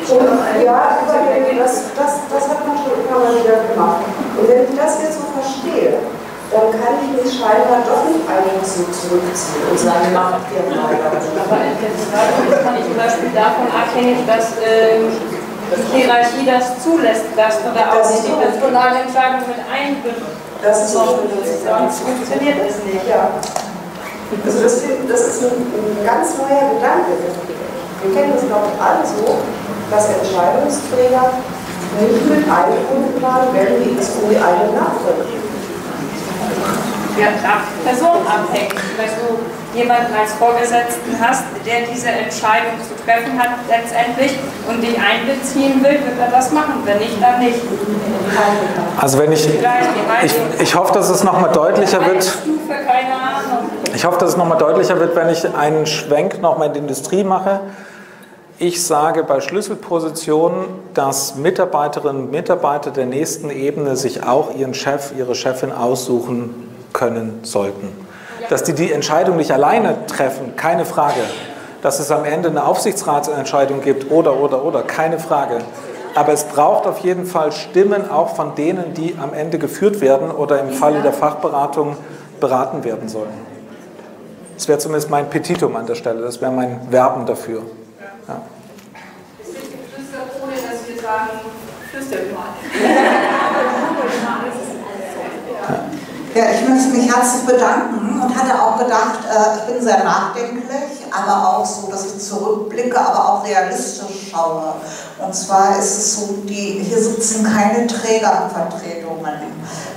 Ja, Übergänge, das, das, das hat man schon immer mal wieder gemacht. Und wenn ich das jetzt so verstehe, dann kann ich mich scheinbar doch nicht einfach so zurückziehen und sagen, macht ihr mal. Aber in der Verwaltung ist man zum Beispiel davon abhängig, dass ähm, die Hierarchie das zulässt, dass man da auch nicht die personale Entscheidung mit einbindet. Das ist so, sonst funktioniert es nicht. Ja. Also das, das ist ein, ein ganz neuer Gedanke. Wir kennen das, glaube ich, alle so, dass Entscheidungsträger nicht mit eingebunden waren, wenn es um die eigene Nachfolge geht. Ja, Person abhängig. Wenn du jemanden als Vorgesetzten hast, der diese Entscheidung zu treffen hat letztendlich und dich einbeziehen will, wird er das machen. Wenn nicht, dann nicht. Also wenn ich, ich, ich hoffe, dass es nochmal deutlicher wird. Ich hoffe, dass es nochmal deutlicher wird, wenn ich einen Schwenk nochmal in die Industrie mache. Ich sage bei Schlüsselpositionen, dass Mitarbeiterinnen und Mitarbeiter der nächsten Ebene sich auch ihren Chef, ihre Chefin aussuchen können sollten. Dass die die Entscheidung nicht alleine treffen, keine Frage. Dass es am Ende eine Aufsichtsratsentscheidung gibt oder, oder, oder, keine Frage. Aber es braucht auf jeden Fall Stimmen auch von denen, die am Ende geführt werden oder im Falle der Fachberatung beraten werden sollen. Das wäre zumindest mein Petitum an der Stelle, das wäre mein Werben dafür. Ja. Es wird geflüstert, ohne dass wir sagen, flüstert mal. Ja, ich möchte mich herzlich bedanken und hatte auch gedacht, ich bin sehr nachdenklich, aber auch so, dass ich zurückblicke, aber auch realistisch schaue. Und zwar ist es so, die, hier sitzen keine Trägervertretungen.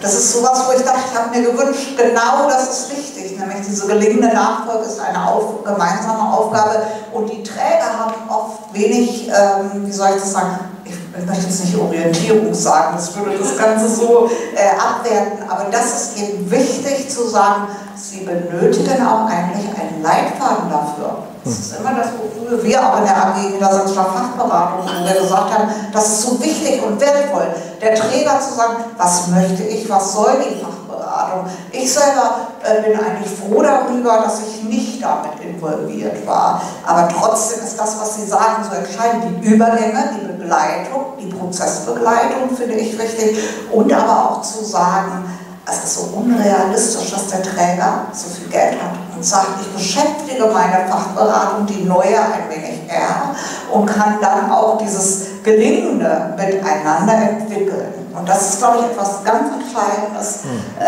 Das ist sowas, wo ich dachte, ich habe mir gewünscht, genau das ist wichtig, nämlich diese gelingende Nachfolge ist eine auf, gemeinsame Aufgabe und die Träger haben oft wenig, ähm, wie soll ich das sagen, ich möchte jetzt nicht Orientierung sagen, das würde das Ganze so äh, abwerten, aber das ist eben wichtig zu sagen, sie benötigen auch eigentlich einen Leitfaden dafür. Das ist immer das, wofür wir auch in der A G Niedersachsen Fachberatung gesagt haben, das ist so wichtig und wertvoll, der Träger zu sagen, was möchte ich, was soll die Fachberatung. Ich selber äh, bin eigentlich froh darüber, dass ich nicht damit involviert war, aber trotzdem ist das, was Sie sagen, so entscheidend. Die Übergänge, die Begleitung, die Prozessbegleitung finde ich wichtig und aber auch zu sagen, es ist so unrealistisch, dass der Träger so viel Geld hat und sagt, ich beschäftige meine Fachberatung, die neue, ein wenig eher und kann dann auch dieses Gelingende miteinander entwickeln. Und das ist, glaube ich, etwas ganz Entscheidendes. Hm. Äh,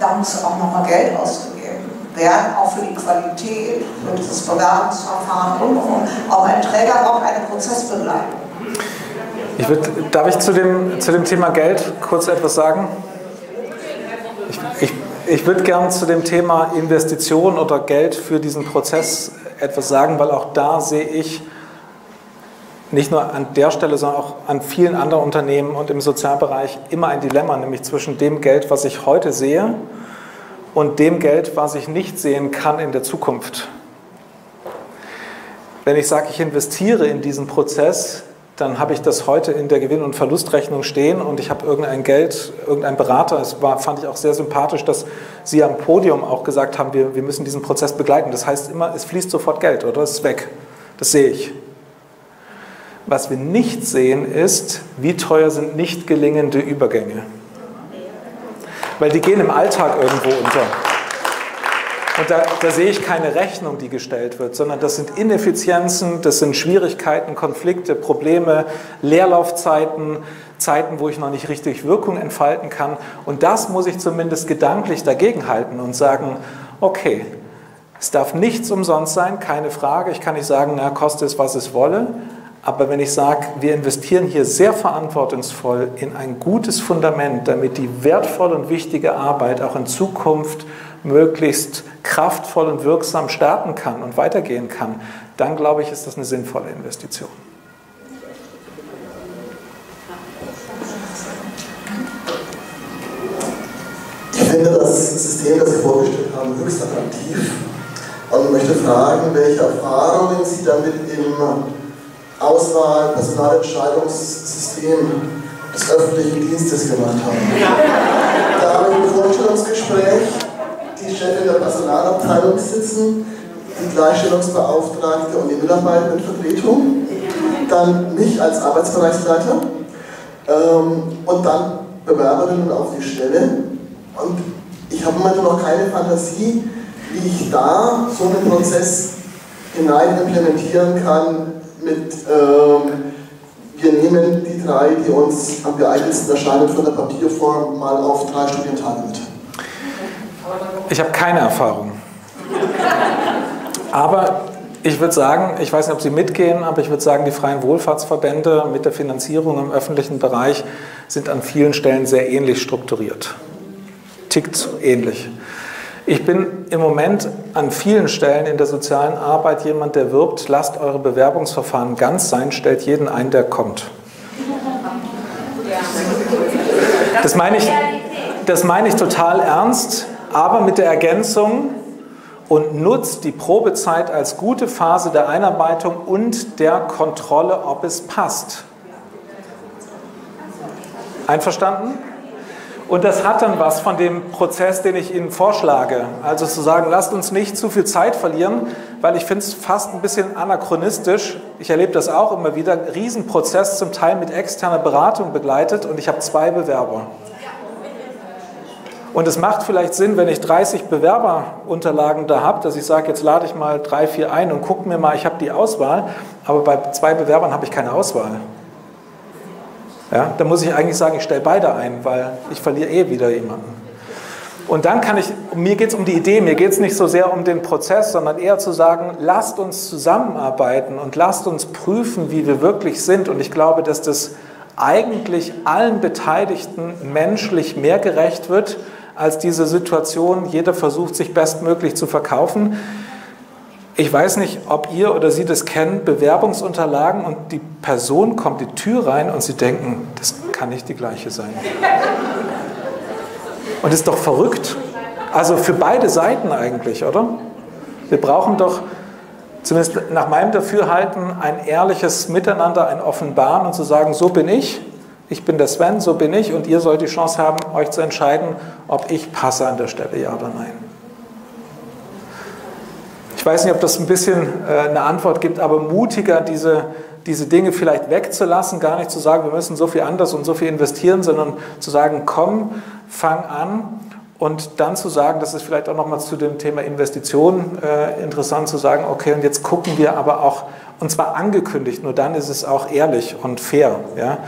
da muss auch nochmal Geld ausgegeben werden, auch für die Qualität, für dieses Bewerbungsverfahren und, und auch ein Träger braucht eine Prozessbegleitung. Ich würd, darf ich zu dem, zu dem Thema Geld kurz etwas sagen? Ich, ich, ich würde gerne zu dem Thema Investition oder Geld für diesen Prozess etwas sagen, weil auch da sehe ich nicht nur an der Stelle, sondern auch an vielen anderen Unternehmen und im Sozialbereich immer ein Dilemma, nämlich zwischen dem Geld, was ich heute sehe und dem Geld, was ich nicht sehen kann in der Zukunft. Wenn ich sage, ich investiere in diesen Prozess, dann habe ich das heute in der Gewinn- und Verlustrechnung stehen und ich habe irgendein Geld, irgendein Berater. Es war, fand ich auch sehr sympathisch, dass Sie am Podium auch gesagt haben, wir, wir müssen diesen Prozess begleiten. Das heißt immer, es fließt sofort Geld, oder? Es ist weg. Das sehe ich. Was wir nicht sehen, ist, wie teuer sind nicht gelingende Übergänge. Weil die gehen im Alltag irgendwo unter. Und da, da sehe ich keine Rechnung, die gestellt wird, sondern das sind Ineffizienzen, das sind Schwierigkeiten, Konflikte, Probleme, Leerlaufzeiten, Zeiten, wo ich noch nicht richtig Wirkung entfalten kann. Und das muss ich zumindest gedanklich dagegenhalten und sagen, okay, es darf nichts umsonst sein, keine Frage. Ich kann nicht sagen, na, koste es, was es wolle. Aber wenn ich sage, wir investieren hier sehr verantwortungsvoll in ein gutes Fundament, damit die wertvolle und wichtige Arbeit auch in Zukunft möglichst kraftvoll und wirksam starten kann und weitergehen kann, dann glaube ich, ist das eine sinnvolle Investition. Ich finde das System, das Sie vorgestellt haben, höchst attraktiv. Also möchte fragen, welche Erfahrungen Sie damit im Auswahl- und Personalentscheidungssystem des öffentlichen Dienstes gemacht haben. Ja. Da habe ich im Vorstellungsgespräch die Chefin der Personalabteilung sitzen, die Gleichstellungsbeauftragte und die Mitarbeitendenvertretung, dann mich als Arbeitsbereichsleiter ähm, und dann Bewerberinnen auf die Stelle. Und ich habe momentan noch keine Fantasie, wie ich da so einen Prozess hinein implementieren kann mit, ähm, wir nehmen die drei, die uns am geeignetsten erscheinen, von der Papierform mal auf drei Studientage mit. Ich habe keine Erfahrung. Aber ich würde sagen, ich weiß nicht, ob Sie mitgehen, aber ich würde sagen, die freien Wohlfahrtsverbände mit der Finanzierung im öffentlichen Bereich sind an vielen Stellen sehr ähnlich strukturiert. Tickt ähnlich. Ich bin im Moment an vielen Stellen in der sozialen Arbeit jemand, der wirbt, lasst eure Bewerbungsverfahren ganz sein, stellt jeden ein, der kommt. Das meine ich, das meine ich total ernst, aber mit der Ergänzung, und nutzt die Probezeit als gute Phase der Einarbeitung und der Kontrolle, ob es passt. Einverstanden? Und das hat dann was von dem Prozess, den ich Ihnen vorschlage. Also zu sagen, lasst uns nicht zu viel Zeit verlieren, weil ich finde es fast ein bisschen anachronistisch. Ich erlebe das auch immer wieder. Riesenprozess, zum Teil mit externer Beratung begleitet, und ich habe zwei Bewerber. Und es macht vielleicht Sinn, wenn ich dreißig Bewerberunterlagen da habe, dass ich sage, jetzt lade ich mal drei, vier ein und gucke mir mal, ich habe die Auswahl. Aber bei zwei Bewerbern habe ich keine Auswahl. Ja, da muss ich eigentlich sagen, ich stelle beide ein, weil ich verliere eh wieder jemanden. Und dann kann ich, mir geht es um die Idee, mir geht es nicht so sehr um den Prozess, sondern eher zu sagen, lasst uns zusammenarbeiten und lasst uns prüfen, wie wir wirklich sind. Und ich glaube, dass das eigentlich allen Beteiligten menschlich mehr gerecht wird, als diese Situation, jeder versucht, sich bestmöglich zu verkaufen. Ich weiß nicht, ob ihr oder Sie das kennen, Bewerbungsunterlagen, und die Person kommt die Tür rein und Sie denken, das kann nicht die gleiche sein. Und das ist doch verrückt. Also für beide Seiten eigentlich, oder? Wir brauchen doch, zumindest nach meinem Dafürhalten, ein ehrliches Miteinander, ein Offenbaren und zu sagen, so bin ich, ich bin der Sven, so bin ich, und ihr sollt die Chance haben, euch zu entscheiden, ob ich passe an der Stelle, ja oder nein. Ich weiß nicht, ob das ein bisschen eine Antwort gibt, aber mutiger diese, diese Dinge vielleicht wegzulassen, gar nicht zu sagen, wir müssen so viel anders und so viel investieren, sondern zu sagen, komm, fang an, und dann zu sagen, das ist vielleicht auch nochmal zu dem Thema Investitionen äh, interessant, zu sagen, okay, und jetzt gucken wir aber auch, und zwar angekündigt, nur dann ist es auch ehrlich und fair. Ja?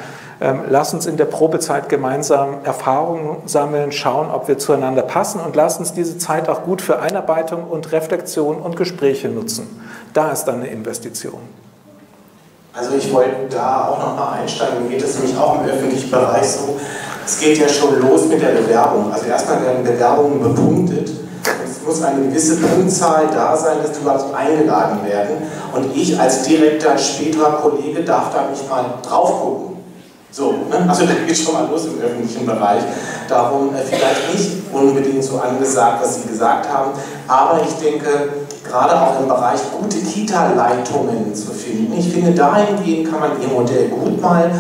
Ähm, lass uns in der Probezeit gemeinsam Erfahrungen sammeln, schauen, ob wir zueinander passen, und lass uns diese Zeit auch gut für Einarbeitung und Reflexion und Gespräche nutzen. Da ist dann eine Investition. Also ich wollte da auch nochmal einsteigen, mir geht es nämlich auch im öffentlichen Bereich so, es geht ja schon los mit der Bewerbung. Also erstmal werden Bewerbungen bepunktet. Es muss eine gewisse Punktzahl da sein, dass die überhaupt eingeladen werden. Und ich als direkter, späterer Kollege darf da nicht mal drauf gucken. So, ne? Also da geht schon mal los im öffentlichen Bereich. Darum vielleicht nicht unbedingt so angesagt, was Sie gesagt haben. Aber ich denke, gerade auch im Bereich gute Kita-Leitungen zu finden. Ich finde, dahingehend kann man Ihr Modell gut mal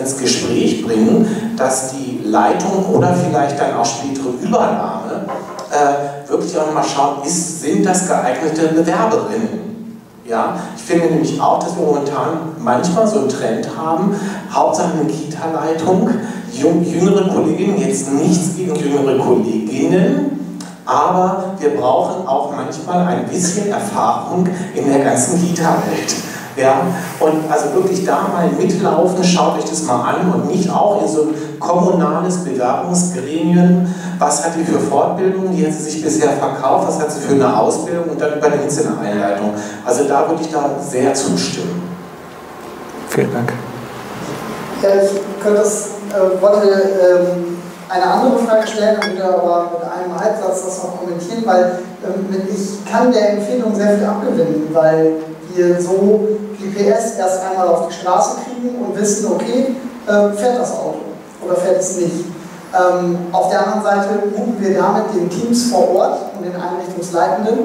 ins Gespräch bringen, dass die Leitung oder vielleicht dann auch spätere Übernahme äh, wirklich auch nochmal schauen, ist, sind das geeignete Bewerberinnen? Ja? Ich finde nämlich auch, dass wir momentan manchmal so einen Trend haben, Hauptsache eine Kita-Leitung, jüngere Kolleginnen, jetzt nichts gegen jüngere Kolleginnen, aber wir brauchen auch manchmal ein bisschen Erfahrung in der ganzen Kita-Welt. Ja, und also wirklich da mal mitlaufen, schaut euch das mal an und nicht auch in so ein kommunales Bewerbungsgremium, was hat die für Fortbildung, die hat sie sich bisher verkauft, was hat sie für eine Ausbildung, und dann übernimmt sie eine Einleitung. Also da würde ich da sehr zustimmen. Vielen Dank. Ja, ich könnte das, äh, wollte ähm, eine andere Frage stellen, aber mit einem Halbsatz das noch kommentieren, weil ähm, ich kann der Empfehlung sehr viel abgewinnen, weil wir so G P S erst einmal auf die Straße kriegen und wissen, okay, äh, fährt das Auto oder fährt es nicht. Ähm, auf der anderen Seite rufen wir damit den Teams vor Ort und den Einrichtungsleitenden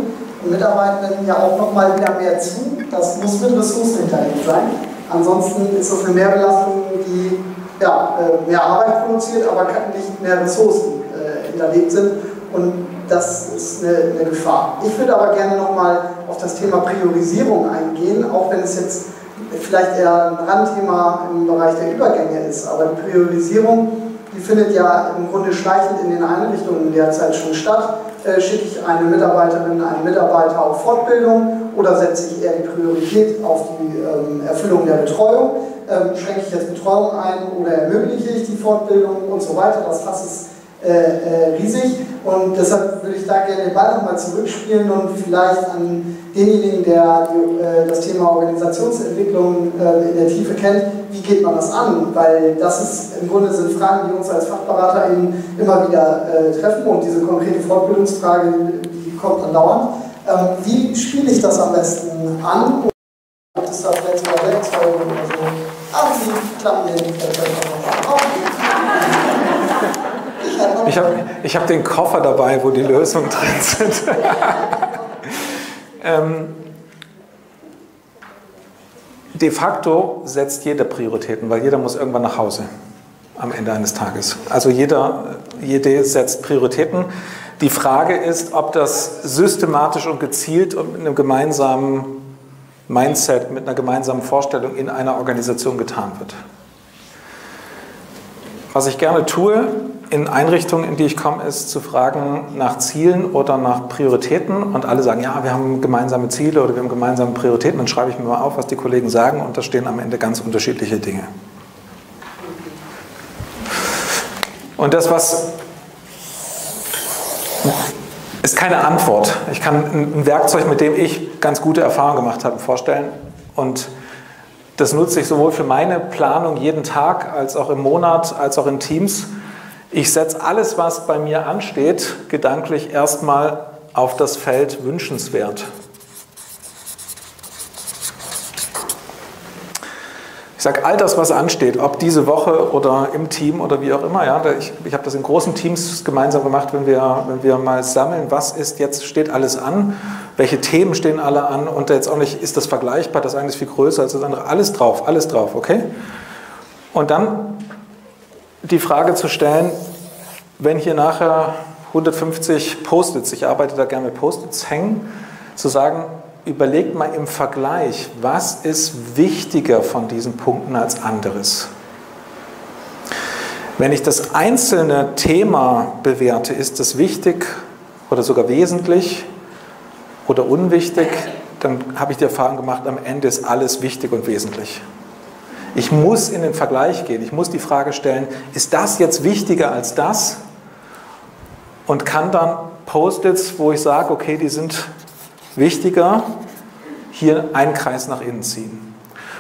und Mitarbeitenden ja auch nochmal wieder mehr zu. Das muss mit Ressourcen hinterlegt sein. Ansonsten ist das eine Mehrbelastung, die ja, mehr Arbeit produziert, aber nicht mehr Ressourcen äh, hinterlegt sind. Und das ist eine, eine Gefahr. Ich würde aber gerne nochmal auf das Thema Priorisierung eingehen, auch wenn es jetzt vielleicht eher ein Randthema im Bereich der Übergänge ist. Aber die Priorisierung, die findet ja im Grunde schleichend in den Einrichtungen derzeit schon statt. Äh, schicke ich eine Mitarbeiterin, einen Mitarbeiter auf Fortbildung oder setze ich eher die Priorität auf die ähm, Erfüllung der Betreuung? Ähm, schränke ich jetzt Betreuung ein oder ermögliche ich die Fortbildung und so weiter? Das Fass ist äh, äh, riesig und deshalb würde ich da gerne den Ball nochmal zurückspielen und vielleicht an denjenigen, der die, äh, das Thema Organisationsentwicklung äh, in der Tiefe kennt, wie geht man das an? Weil das ist im Grunde sind Fragen, die uns als FachberaterInnen immer wieder äh, treffen und diese konkrete Fortbildungsfrage, die kommt dann dauernd. Ähm, wie spiele ich das am besten an? Und gibt es da vielleicht sogar Werkzeuge oder so? Aber die klappen den vielleicht auch auf. Ich habe ich hab den Koffer dabei, wo die Lösungen drin sind. ähm, De facto setzt jeder Prioritäten, weil jeder muss irgendwann nach Hause am Ende eines Tages. Also jeder, jeder setzt Prioritäten. Die Frage ist, ob das systematisch und gezielt und mit einem gemeinsamen Mindset, mit einer gemeinsamen Vorstellung in einer Organisation getan wird. Was ich gerne tue in Einrichtungen, in die ich komme, ist zu fragen nach Zielen oder nach Prioritäten und alle sagen, ja, wir haben gemeinsame Ziele oder wir haben gemeinsame Prioritäten, dann schreibe ich mir mal auf, was die Kollegen sagen und da stehen am Ende ganz unterschiedliche Dinge. Und das, was ist keine Antwort. Ich kann ein Werkzeug, mit dem ich ganz gute Erfahrungen gemacht habe, vorstellen und das nutze ich sowohl für meine Planung jeden Tag, als auch im Monat, als auch in Teams. Ich setze alles, was bei mir ansteht, gedanklich erstmal auf das Feld wünschenswert. Ich sage, all das, was ansteht, ob diese Woche oder im Team oder wie auch immer, ja, ich, ich habe das in großen Teams gemeinsam gemacht, wenn wir, wenn wir mal sammeln, was ist jetzt, steht alles an, welche Themen stehen alle an und jetzt auch nicht, ist das vergleichbar, das eine ist viel größer als das andere, alles drauf, alles drauf, okay? Und dann die Frage zu stellen, wenn hier nachher hundertfünfzig Post-its, ich arbeite da gerne mit Post-its, hängen, zu sagen, überlegt mal im Vergleich, was ist wichtiger von diesen Punkten als anderes? Wenn ich das einzelne Thema bewerte, ist es wichtig oder sogar wesentlich oder unwichtig, dann habe ich die Erfahrung gemacht, am Ende ist alles wichtig und wesentlich. Ich muss in den Vergleich gehen, ich muss die Frage stellen, ist das jetzt wichtiger als das? Und kann dann Post-its, wo ich sage, okay, die sind wichtiger, hier einen Kreis nach innen ziehen.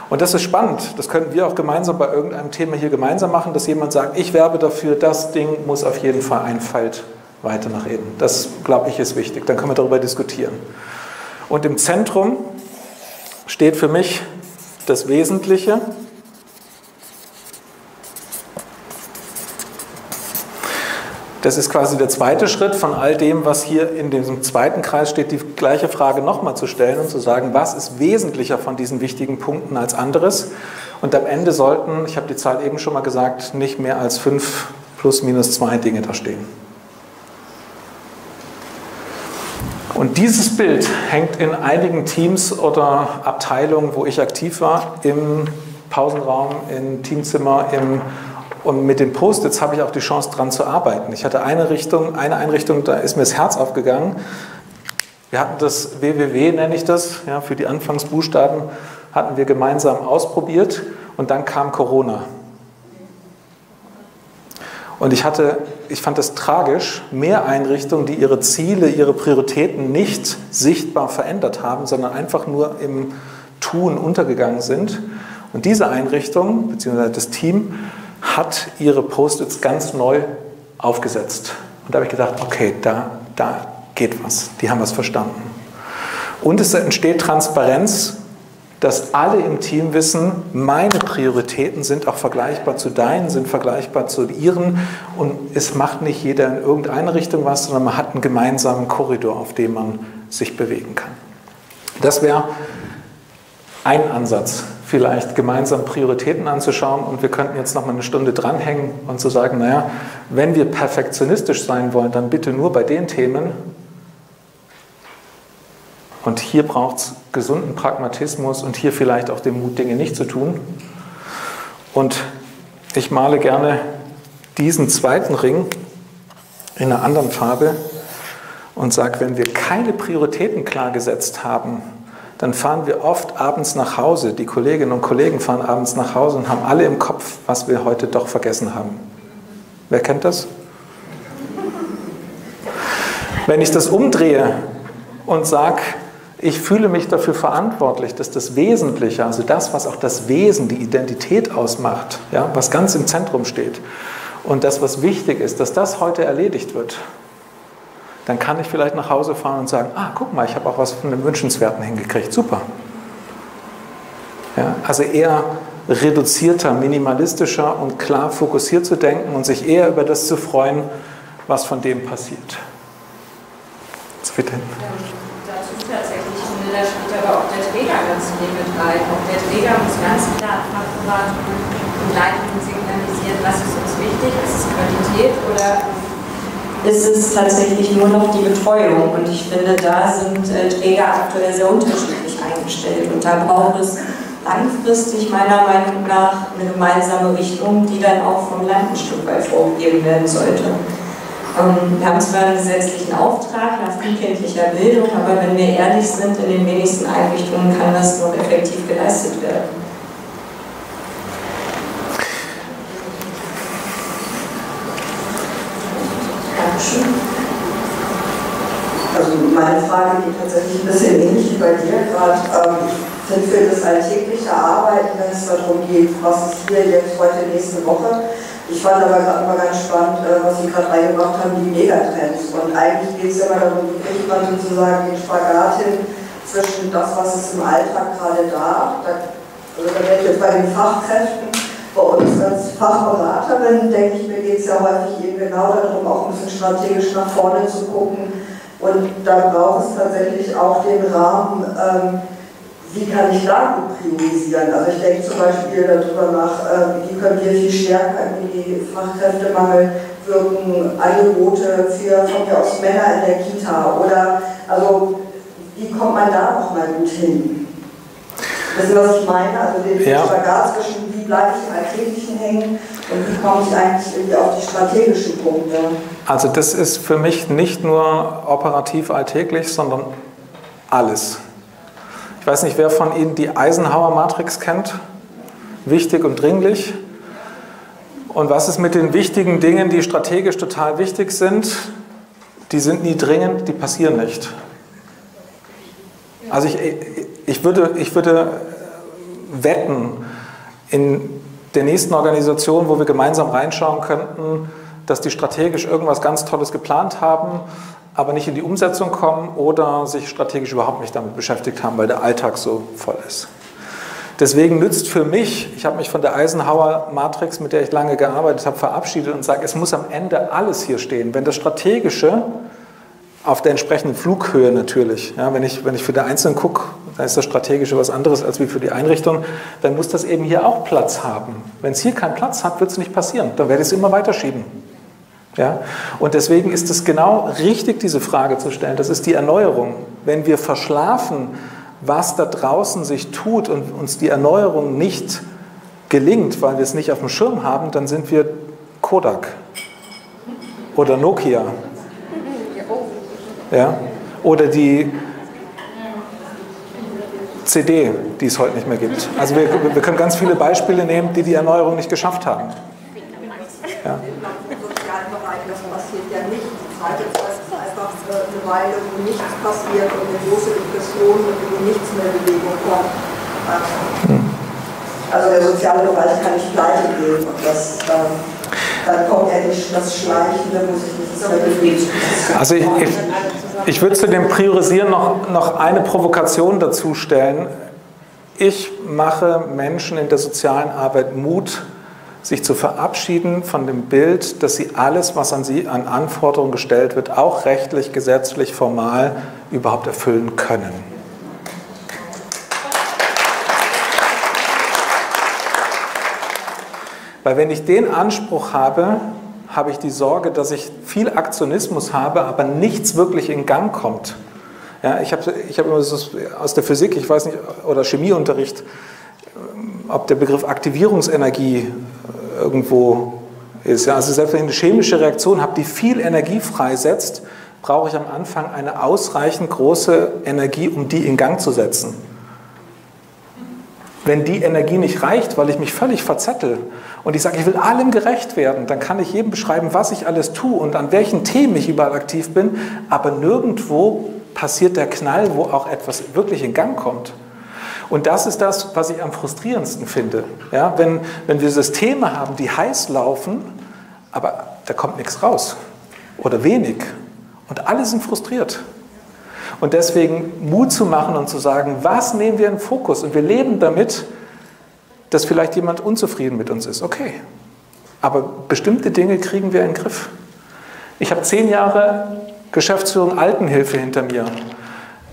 Und das ist spannend, das könnten wir auch gemeinsam bei irgendeinem Thema hier gemeinsam machen, dass jemand sagt, ich werbe dafür, das Ding muss auf jeden Fall ein Feld weiter nach innen. Das, glaube ich, ist wichtig, dann können wir darüber diskutieren. Und im Zentrum steht für mich das Wesentliche. Das ist quasi der zweite Schritt von all dem, was hier in diesem zweiten Kreis steht, die gleiche Frage nochmal zu stellen und zu sagen, was ist wesentlicher von diesen wichtigen Punkten als anderes? Und am Ende sollten, ich habe die Zahl eben schon mal gesagt, nicht mehr als fünf plus minus zwei Dinge da stehen. Und dieses Bild hängt in einigen Teams oder Abteilungen, wo ich aktiv war, im Pausenraum, im Teamzimmer, im Und mit den Post-its habe ich auch die Chance, dran zu arbeiten. Ich hatte eine Richtung, eine Einrichtung, da ist mir das Herz aufgegangen. Wir hatten das W W W, nenne ich das, ja, für die Anfangsbuchstaben, hatten wir gemeinsam ausprobiert und dann kam Corona. Und ich hatte, ich fand das tragisch, mehr Einrichtungen, die ihre Ziele, ihre Prioritäten nicht sichtbar verändert haben, sondern einfach nur im Tun untergegangen sind. Und diese Einrichtung, beziehungsweise das Team, hat ihre Post-its ganz neu aufgesetzt Und da habe ich gedacht, okay, da, da geht was. Die haben was verstanden. Und es entsteht Transparenz, dass alle im Team wissen, meine Prioritäten sind auch vergleichbar zu deinen, sind vergleichbar zu ihren. Und es macht nicht jeder in irgendeine Richtung was, sondern man hat einen gemeinsamen Korridor, auf dem man sich bewegen kann. Das wäre ein Ansatz, vielleicht gemeinsam Prioritäten anzuschauen, und wir könnten jetzt noch mal eine Stunde dranhängen und zu sagen, naja, wenn wir perfektionistisch sein wollen, dann bitte nur bei den Themen. Und hier braucht es gesunden Pragmatismus und hier vielleicht auch den Mut, Dinge nicht zu tun. Und ich male gerne diesen zweiten Ring in einer anderen Farbe und sage, wenn wir keine Prioritäten klar gesetzt haben, dann fahren wir oft abends nach Hause. Die Kolleginnen und Kollegen fahren abends nach Hause und haben alle im Kopf, was wir heute doch vergessen haben. Wer kennt das? Wenn ich das umdrehe und sage, ich fühle mich dafür verantwortlich, dass das Wesentliche, also das, was auch das Wesen, die Identität ausmacht, ja, was ganz im Zentrum steht und das, was wichtig ist, dass das heute erledigt wird, dann kann ich vielleicht nach Hause fahren und sagen, ah, guck mal, ich habe auch was von dem Wünschenswerten hingekriegt, super. Ja, also eher reduzierter, minimalistischer und klar fokussiert zu denken und sich eher über das zu freuen, was von dem passiert. Jetzt bitte. Ja, dazu tatsächlich, finde, da spielt aber auch der Träger ganz viel mit rein. Auch der Träger muss ganz klar akkurat begleiten und signalisieren, was ist uns wichtig, ist es Qualität oder ist es tatsächlich nur noch die Betreuung, und ich finde, da sind äh, Träger aktuell sehr unterschiedlich eingestellt und da braucht es langfristig meiner Meinung nach eine gemeinsame Richtung, die dann auch vom Land ein Stück weit vorgegeben werden sollte. Ähm, wir haben zwar einen gesetzlichen Auftrag nach frühkindlicher Bildung, aber wenn wir ehrlich sind, in den wenigsten Einrichtungen kann das noch effektiv geleistet werden. Also meine Frage geht tatsächlich ein bisschen ähnlich wie bei dir gerade. Ähm, sind für das alltägliche Arbeiten, wenn es darum geht, was ist hier jetzt heute, nächste Woche? Ich fand aber gerade mal ganz spannend, äh, was Sie gerade reingebracht haben, die Megatrends. Und eigentlich geht es ja immer darum, wie kriegt man sozusagen den Spagat hin zwischen das, was ist im Alltag gerade da. Da, also da werde ich jetzt bei den Fachkräften. Bei uns als Fachberaterin, denke ich, mir geht es ja häufig eben genau darum, auch ein bisschen strategisch nach vorne zu gucken. Und da braucht es tatsächlich auch den Rahmen, ähm, wie kann ich da gut priorisieren. Also ich denke zum Beispiel darüber nach, äh, wie können wir viel stärker in die Fachkräftemangel wirken, Angebote für von mir aus Männer in der Kita oder also wie kommt man da nochmal gut hin? Wissen Sie, was ich meine? Also den Spagat zwischen, wie bleibe ich im Alltäglichen hängen und wie komme ich eigentlich irgendwie auf die strategischen Punkte? Also das ist für mich nicht nur operativ alltäglich, sondern alles. Ich weiß nicht, wer von Ihnen die Eisenhower Matrix kennt. Wichtig und dringlich. Und was ist mit den wichtigen Dingen, die strategisch total wichtig sind? Die sind nie dringend, die passieren nicht. Also ich, ich, würde, ich würde wetten, in der nächsten Organisation, wo wir gemeinsam reinschauen könnten, dass die strategisch irgendwas ganz Tolles geplant haben, aber nicht in die Umsetzung kommen oder sich strategisch überhaupt nicht damit beschäftigt haben, weil der Alltag so voll ist. Deswegen nützt für mich, ich habe mich von der Eisenhower Matrix, mit der ich lange gearbeitet habe, verabschiedet und sage, es muss am Ende alles hier stehen. Wenn das Strategische auf der entsprechenden Flughöhe natürlich. Ja, wenn ich, wenn ich für den Einzelnen gucke, da ist das Strategische was anderes als wie für die Einrichtung, dann muss das eben hier auch Platz haben. Wenn es hier keinen Platz hat, wird es nicht passieren. Dann werde ich es immer weiterschieben. Ja? Und deswegen ist es genau richtig, diese Frage zu stellen. Das ist die Erneuerung. Wenn wir verschlafen, was da draußen sich tut und uns die Erneuerung nicht gelingt, weil wir es nicht auf dem Schirm haben, dann sind wir Kodak oder Nokia. Ja? Oder die C D, die es heute nicht mehr gibt. Also wir, wir können ganz viele Beispiele nehmen, die die Erneuerung nicht geschafft haben. Ja. Im sozialen Bereich, das passiert ja nicht. Die Zeit ist einfach eine Weile, wo nichts passiert und eine große Depression und wo nichts mehr in Bewegung kommt. Also der soziale Bereich kann nicht pleite gehen und das... Ähm dann kommt endlich das Schleichende, muss ich nicht so bewegen. Also ich, ich, ich würde zu dem Priorisieren noch, noch eine Provokation dazu stellen. Ich mache Menschen in der sozialen Arbeit Mut, sich zu verabschieden von dem Bild, dass sie alles, was an sie an Anforderungen gestellt wird, auch rechtlich, gesetzlich, formal, überhaupt erfüllen können. Weil wenn ich den Anspruch habe, habe ich die Sorge, dass ich viel Aktionismus habe, aber nichts wirklich in Gang kommt. Ja, ich habe ich habe immer so aus der Physik, ich weiß nicht, oder Chemieunterricht, ob der Begriff Aktivierungsenergie irgendwo ist. Ja, also selbst wenn ich eine chemische Reaktion habe, die viel Energie freisetzt, brauche ich am Anfang eine ausreichend große Energie, um die in Gang zu setzen. Wenn die Energie nicht reicht, weil ich mich völlig verzettel und ich sage, ich will allem gerecht werden, dann kann ich jedem beschreiben, was ich alles tue und an welchen Themen ich überall aktiv bin, aber nirgendwo passiert der Knall, wo auch etwas wirklich in Gang kommt. Und das ist das, was ich am frustrierendsten finde. Ja, wenn, wenn wir Systeme haben, die heiß laufen, aber da kommt nichts raus oder wenig und alle sind frustriert. Und deswegen Mut zu machen und zu sagen, was nehmen wir in den Fokus? Und wir leben damit, dass vielleicht jemand unzufrieden mit uns ist. Okay, aber bestimmte Dinge kriegen wir in den Griff. Ich habe zehn Jahre Geschäftsführung Altenhilfe hinter mir.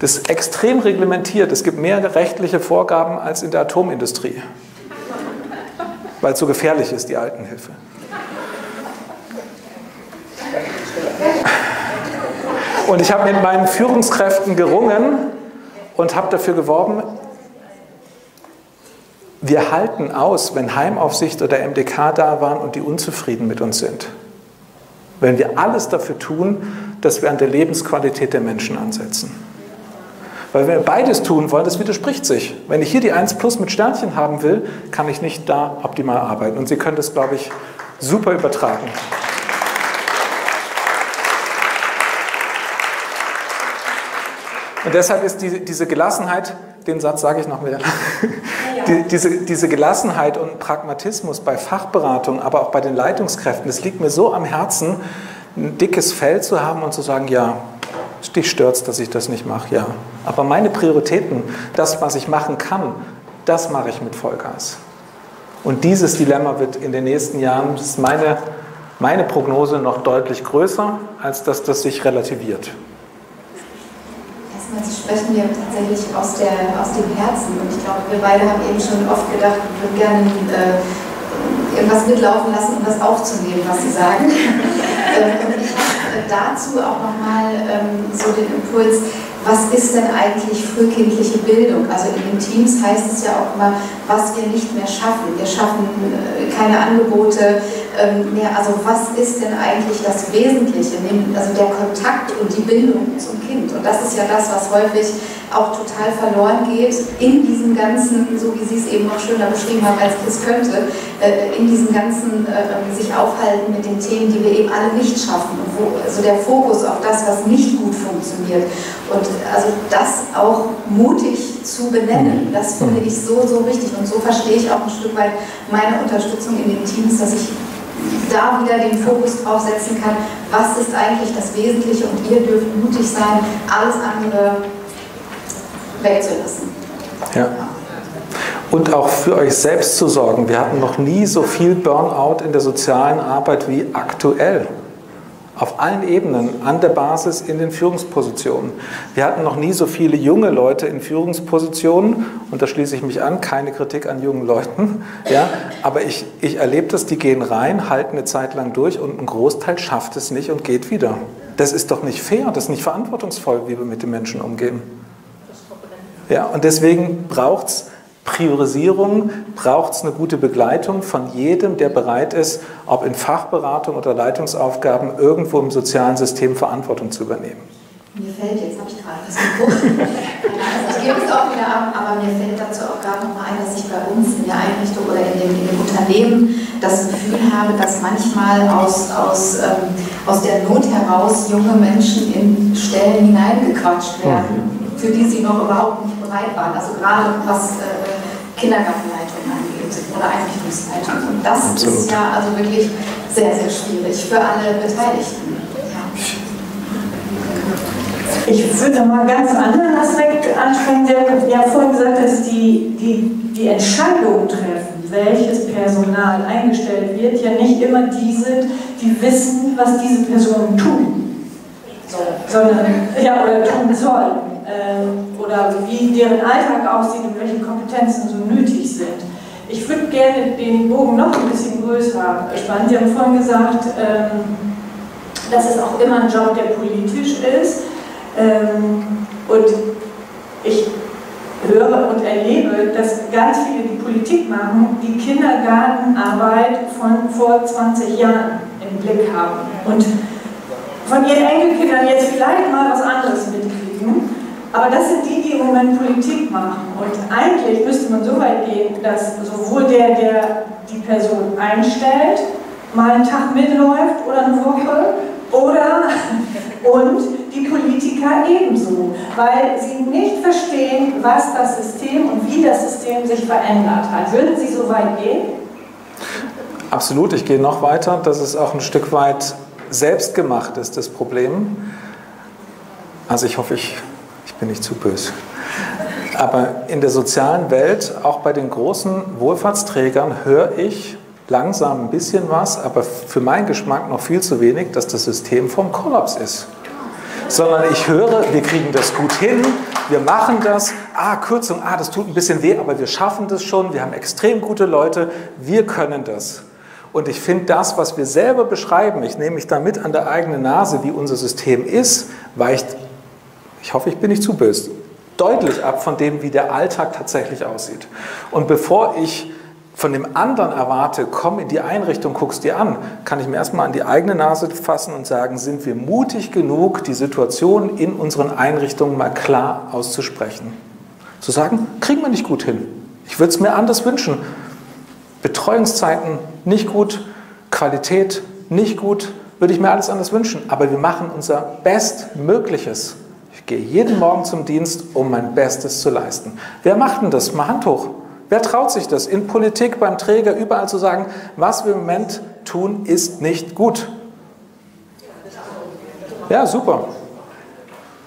Das ist extrem reglementiert. Es gibt mehr rechtliche Vorgaben als in der Atomindustrie, weil es so gefährlich ist, die Altenhilfe. Und ich habe mit meinen Führungskräften gerungen und habe dafür geworben, wir halten aus, wenn Heimaufsicht oder M D K da waren und die unzufrieden mit uns sind. Wenn wir alles dafür tun, dass wir an der Lebensqualität der Menschen ansetzen. Weil wenn wir beides tun wollen, das widerspricht sich. Wenn ich hier die eins plus mit Sternchen haben will, kann ich nicht da optimal arbeiten. Und Sie können das, glaube ich, super übertragen. Und deshalb ist die, diese Gelassenheit, den Satz sage ich noch wieder, die, diese, diese Gelassenheit und Pragmatismus bei Fachberatung, aber auch bei den Leitungskräften, das liegt mir so am Herzen, ein dickes Fell zu haben und zu sagen, ja, dich stört's, dass ich das nicht mache, ja. Aber meine Prioritäten, das, was ich machen kann, das mache ich mit Vollgas. Und dieses Dilemma wird in den nächsten Jahren, das ist meine, meine Prognose, noch deutlich größer, als dass das sich relativiert. Erstmal sprechen wir tatsächlich aus, der, aus dem Herzen. Und ich glaube, wir beide haben eben schon oft gedacht, wir würden gerne äh, irgendwas mitlaufen lassen, um das aufzunehmen, was Sie sagen. Und ich habe dazu auch nochmal ähm, so den Impuls, was ist denn eigentlich frühkindliche Bildung? Also in den Teams heißt es ja auch immer, was wir nicht mehr schaffen. Wir schaffen äh, keine Angebote ähm, mehr. Also was ist denn eigentlich das Wesentliche? Also der Kontakt und die Bindung zum Kind. Und das ist ja das, was häufig auch total verloren geht in diesem ganzen, so wie Sie es eben noch schöner beschrieben haben, als ich es könnte, äh, in diesem ganzen äh, sich aufhalten mit den Themen, die wir eben alle nicht schaffen. Und wo, also der Fokus auf das, was nicht gut funktioniert. Und also das auch mutig zu benennen, das finde ich so, so wichtig. Und so verstehe ich auch ein Stück weit meine Unterstützung in den Teams, dass ich da wieder den Fokus drauf setzen kann, was ist eigentlich das Wesentliche und ihr dürft mutig sein, alles andere wegzulassen. Ja. Und auch für euch selbst zu sorgen. Wir hatten noch nie so viel Burnout in der sozialen Arbeit wie aktuell. Auf allen Ebenen, an der Basis, in den Führungspositionen. Wir hatten noch nie so viele junge Leute in Führungspositionen, und da schließe ich mich an, keine Kritik an jungen Leuten, ja, aber ich, ich erlebe das, die gehen rein, halten eine Zeit lang durch und ein Großteil schafft es nicht und geht wieder. Das ist doch nicht fair, das ist nicht verantwortungsvoll, wie wir mit den Menschen umgehen. Ja, und deswegen braucht es Priorisierung, braucht es eine gute Begleitung von jedem, der bereit ist, ob in Fachberatung oder Leitungsaufgaben irgendwo im sozialen System Verantwortung zu übernehmen. Mir fällt, jetzt habe ich gerade das Mikro. Also ich gebe es auch wieder ab, aber mir fällt dazu auch gerade nochmal ein, dass ich bei uns in der Einrichtung oder in dem, in dem Unternehmen das Gefühl habe, dass manchmal aus, aus, ähm, aus der Not heraus junge Menschen in Stellen hineingequatscht werden, mhm. für die sie noch überhaupt nicht bereit waren. Also gerade was äh, Kindergartenleitung angeht oder Einrichtungsleitung. Und das Absolut. Ist ja also wirklich sehr, sehr schwierig für alle Beteiligten. Ja. Ich würde mal einen ganz anderen Aspekt ansprechen. Sie haben ja vorhin gesagt, dass die, die, die Entscheidung treffen, welches Personal eingestellt wird, ja nicht immer die sind, die wissen, was diese Personen tun, sondern ja, oder tun sollen. Oder wie deren Alltag aussieht und welche Kompetenzen so nötig sind. Ich würde gerne den Bogen noch ein bisschen größer spannen. Sie haben vorhin gesagt, das ist auch immer ein Job, der politisch ist. Und ich höre und erlebe, dass ganz viele, die Politik machen, die Kindergartenarbeit von vor zwanzig Jahren im Blick haben. Und von ihren Enkelkindern jetzt vielleicht mal was anderes mitkriegen. Aber das sind die, die im Moment Politik machen. Und eigentlich müsste man so weit gehen, dass sowohl der, der die Person einstellt, mal einen Tag mitläuft oder eine Woche, oder und die Politiker ebenso, weil sie nicht verstehen, was das System und wie das System sich verändert hat. Würden Sie so weit gehen? Absolut, ich gehe noch weiter, dass es auch ein Stück weit selbst gemacht ist, das Problem. Also ich hoffe, ich... Ich bin nicht zu böse. Aber in der sozialen Welt, auch bei den großen Wohlfahrtsträgern, höre ich langsam ein bisschen was, aber für meinen Geschmack noch viel zu wenig, dass das System vom Kollaps ist. Sondern ich höre, wir kriegen das gut hin, wir machen das, ah, Kürzung, ah, das tut ein bisschen weh, aber wir schaffen das schon, wir haben extrem gute Leute, wir können das. Und ich finde das, was wir selber beschreiben, ich nehme mich damit an der eigenen Nase, wie unser System ist, weicht, ich hoffe, ich bin nicht zu böse, deutlich ab von dem, wie der Alltag tatsächlich aussieht. Und bevor ich von dem anderen erwarte, komm in die Einrichtung, guck's dir an, kann ich mir erstmal an die eigene Nase fassen und sagen, sind wir mutig genug, die Situation in unseren Einrichtungen mal klar auszusprechen. Zu sagen, kriegen wir nicht gut hin. Ich würde es mir anders wünschen. Betreuungszeiten nicht gut, Qualität nicht gut, würde ich mir alles anders wünschen. Aber wir machen unser Bestmögliches. Ich gehe jeden Morgen zum Dienst, um mein Bestes zu leisten. Wer macht denn das? Mal Hand hoch. Wer traut sich das? In Politik, beim Träger, überall zu sagen, was wir im Moment tun, ist nicht gut. Ja, super.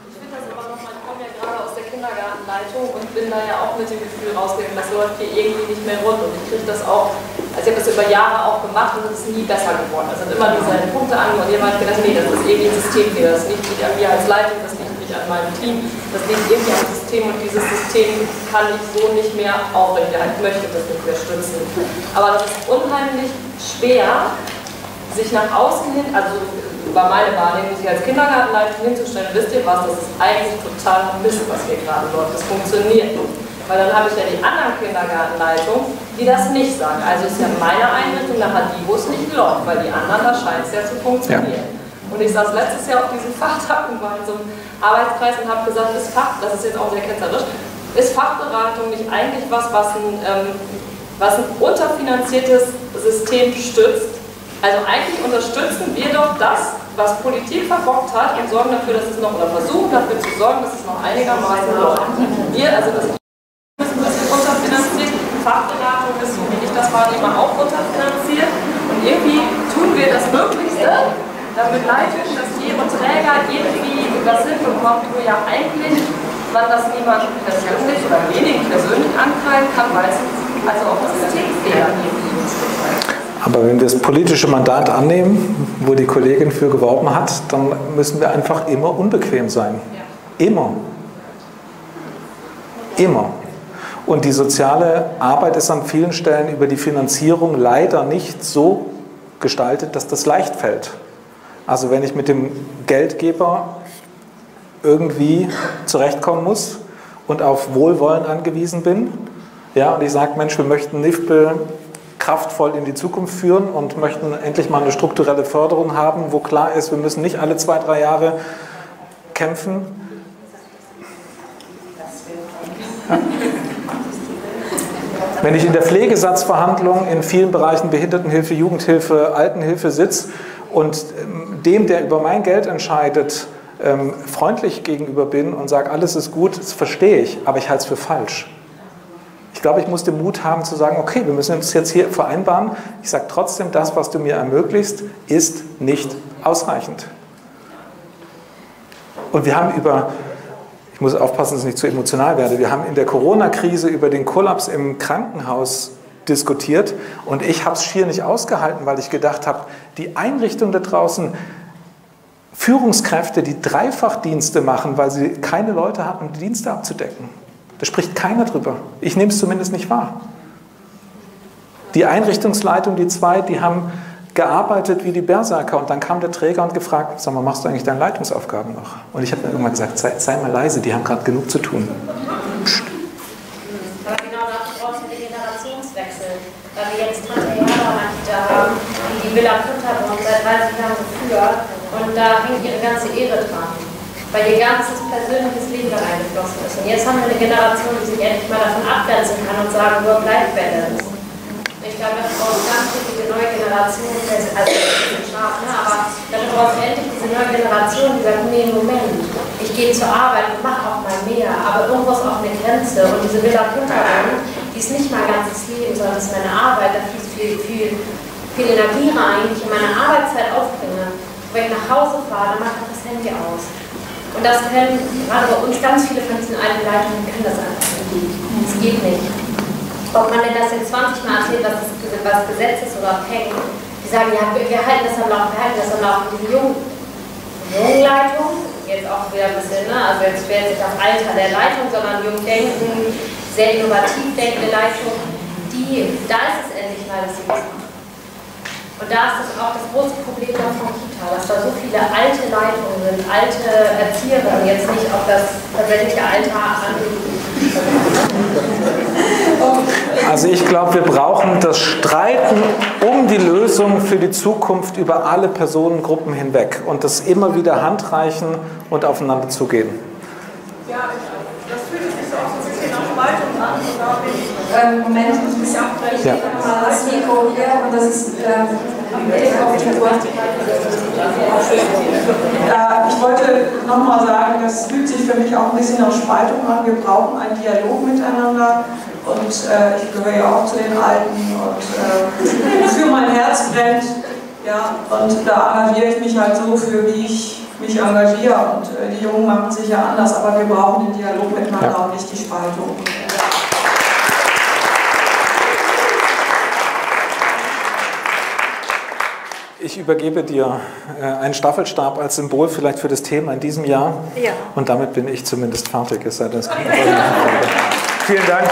Ich finde das aber nochmal, ich komme ja gerade aus der Kindergartenleitung und bin da ja auch mit dem Gefühl rausgegangen, das läuft hier irgendwie nicht mehr rund. Und ich kriege das auch, also ich habe das über Jahre auch gemacht und es ist nie besser geworden. Es sind immer nur seine Punkte an und jemand hat gedacht, nee, das ist irgendwie ein System hier, das liegt nicht an mir als Leitung, das liegt an meinem Team, das liegt irgendwie am System und dieses System kann ich so nicht mehr aufrechterhalten, ich möchte das nicht mehr stützen. Aber das ist unheimlich schwer, sich nach außen hin, also über meine Wahrnehmung, sich als Kindergartenleitung hinzustellen, wisst ihr was, das ist eigentlich total Mist, was hier gerade läuft, das funktioniert nicht. Weil dann habe ich ja die anderen Kindergartenleitungen, die das nicht sagen. Also ist ja meine Einrichtung, da hat die, wo es nicht läuft, weil die anderen, da scheint es ja zu funktionieren. Ja. Und ich saß letztes Jahr auf diesem Fachtag und war in so einem Arbeitskreis und habe gesagt, ist Fach, das ist jetzt auch sehr ketzerisch, ist Fachberatung nicht eigentlich was, was ein, ähm, was ein unterfinanziertes System stützt? Also eigentlich unterstützen wir doch das, was Politik verbockt hat und sorgen dafür, dass es noch, oder versuchen dafür zu sorgen, dass es noch einigermaßen läuft. Wir, also das ist ein bisschen unterfinanziert, Fachberatung ist, so wie ich das wahrnehme, auch unterfinanziert und irgendwie tun wir das Möglichste, damit Leitungen, dass jeder Träger irgendwie das hinbekommt, wo ja eigentlich man das niemand persönlich oder wenig persönlich ankreiden kann, weil es also auch das Systemfehler gibt. Aber wenn wir das politische Mandat annehmen, wo die Kollegin für geworben hat, dann müssen wir einfach immer unbequem sein. Ja. Immer. Immer. Und die soziale Arbeit ist an vielen Stellen über die Finanzierung leider nicht so gestaltet, dass das leicht fällt. Also wenn ich mit dem Geldgeber irgendwie zurechtkommen muss und auf Wohlwollen angewiesen bin, ja, und ich sage, Mensch, wir möchten NIFBe kraftvoll in die Zukunft führen und möchten endlich mal eine strukturelle Förderung haben, wo klar ist, wir müssen nicht alle zwei, drei Jahre kämpfen. Ja. Wenn ich in der Pflegesatzverhandlung in vielen Bereichen Behindertenhilfe, Jugendhilfe, Altenhilfe sitze, und dem, der über mein Geld entscheidet, ähm, freundlich gegenüber bin und sage, alles ist gut, das verstehe ich, aber ich halte es für falsch. Ich glaube, ich muss den Mut haben zu sagen, okay, wir müssen uns jetzt hier vereinbaren. Ich sage trotzdem, das, was du mir ermöglicht, ist nicht ausreichend. Und wir haben über, ich muss aufpassen, dass ich nicht zu emotional werde, wir haben in der Corona-Krise über den Kollaps im Krankenhaus diskutiert und ich habe es schier nicht ausgehalten, weil ich gedacht habe, die Einrichtung da draußen, Führungskräfte, die Dreifachdienste machen, weil sie keine Leute hatten, um die Dienste abzudecken. Da spricht keiner drüber. Ich nehme es zumindest nicht wahr. Die Einrichtungsleitung, die zwei, die haben gearbeitet wie die Berserker und dann kam der Träger und gefragt, sag mal, machst du eigentlich deine Leitungsaufgaben noch? Und ich habe dann irgendwann gesagt, sei, sei mal leise, die haben gerade genug zu tun. Psst. Aber genau dafür brauchen wir Generationswechsel, weil wir jetzt Materialverwandte haben, die die Villa Punta wohnen seit dreißig Jahren früher. Und da hängt ihre ganze Ehre dran, weil ihr ganzes persönliches Leben da reingeflossen ist. Und jetzt haben wir eine Generation, die sich endlich mal davon abgrenzen kann und sagen, Work-Life-Balance. Ich glaube, das braucht ganz viele neue Generationen, also scharf, ne? Aber dann braucht endlich diese neue Generation, die sagt, nee, Moment, ich gehe zur Arbeit und mache auch mal mehr, aber irgendwo ist auch eine Grenze. Und diese Villa Punta, die ist nicht mein ganzes Leben, sondern es ist meine Arbeit, da fließt viel, viel, viel Energie rein, die ich in meiner Arbeitszeit aufbringe. Wenn ich nach Hause fahre, dann macht man das Handy aus. Und das können, gerade bei uns, ganz viele von diesen alten Leitungen können das einfach nicht. Es geht nicht. Ob man denn das jetzt zwanzig Mal erzählt, dass das was Gesetz ist oder Peng, die sagen, ja, wir halten das am Laufen, wir halten das am Laufen. Diese jungen Jungleitung, jetzt auch wieder ein bisschen, ne? Also jetzt wäre jetzt das Alter der Leitung, sondern jung denken, sehr innovativ denkende Leitung, die, da ist es endlich mal, dass sie was machen. Und da ist das auch das große Problem von Kita, dass da so viele alte Leitungen sind, alte Erzieher, jetzt nicht auf das tatsächliche Alter an. Also ich glaube, wir brauchen das Streiten um die Lösung für die Zukunft über alle Personengruppen hinweg und das immer wieder handreichen und aufeinander zugehen. Ja, das fühlt sich so auch so ein bisschen auf Spaltung an, glaube ich. Moment, ich muss ein bisschen abbrechen. Ja. Das Mikro hier und das ist äh, auf die Uhr. Äh, ich wollte nochmal sagen, das fühlt sich für mich auch ein bisschen auf Spaltung an. Wir brauchen einen Dialog miteinander und äh, ich gehöre ja auch zu den Alten und äh, für mein Herz brennt. Ja, und da engagiere ich mich halt so für, wie ich mich engagiere und äh, die Jungen machen sich ja anders, aber wir brauchen den Dialog miteinander ja. Und nicht die Spaltung. Ich übergebe dir einen Staffelstab als Symbol vielleicht für das Thema in diesem Jahr. Ja. Und damit bin ich zumindest fertig. Es sei denn, es kommt noch. Vielen Dank.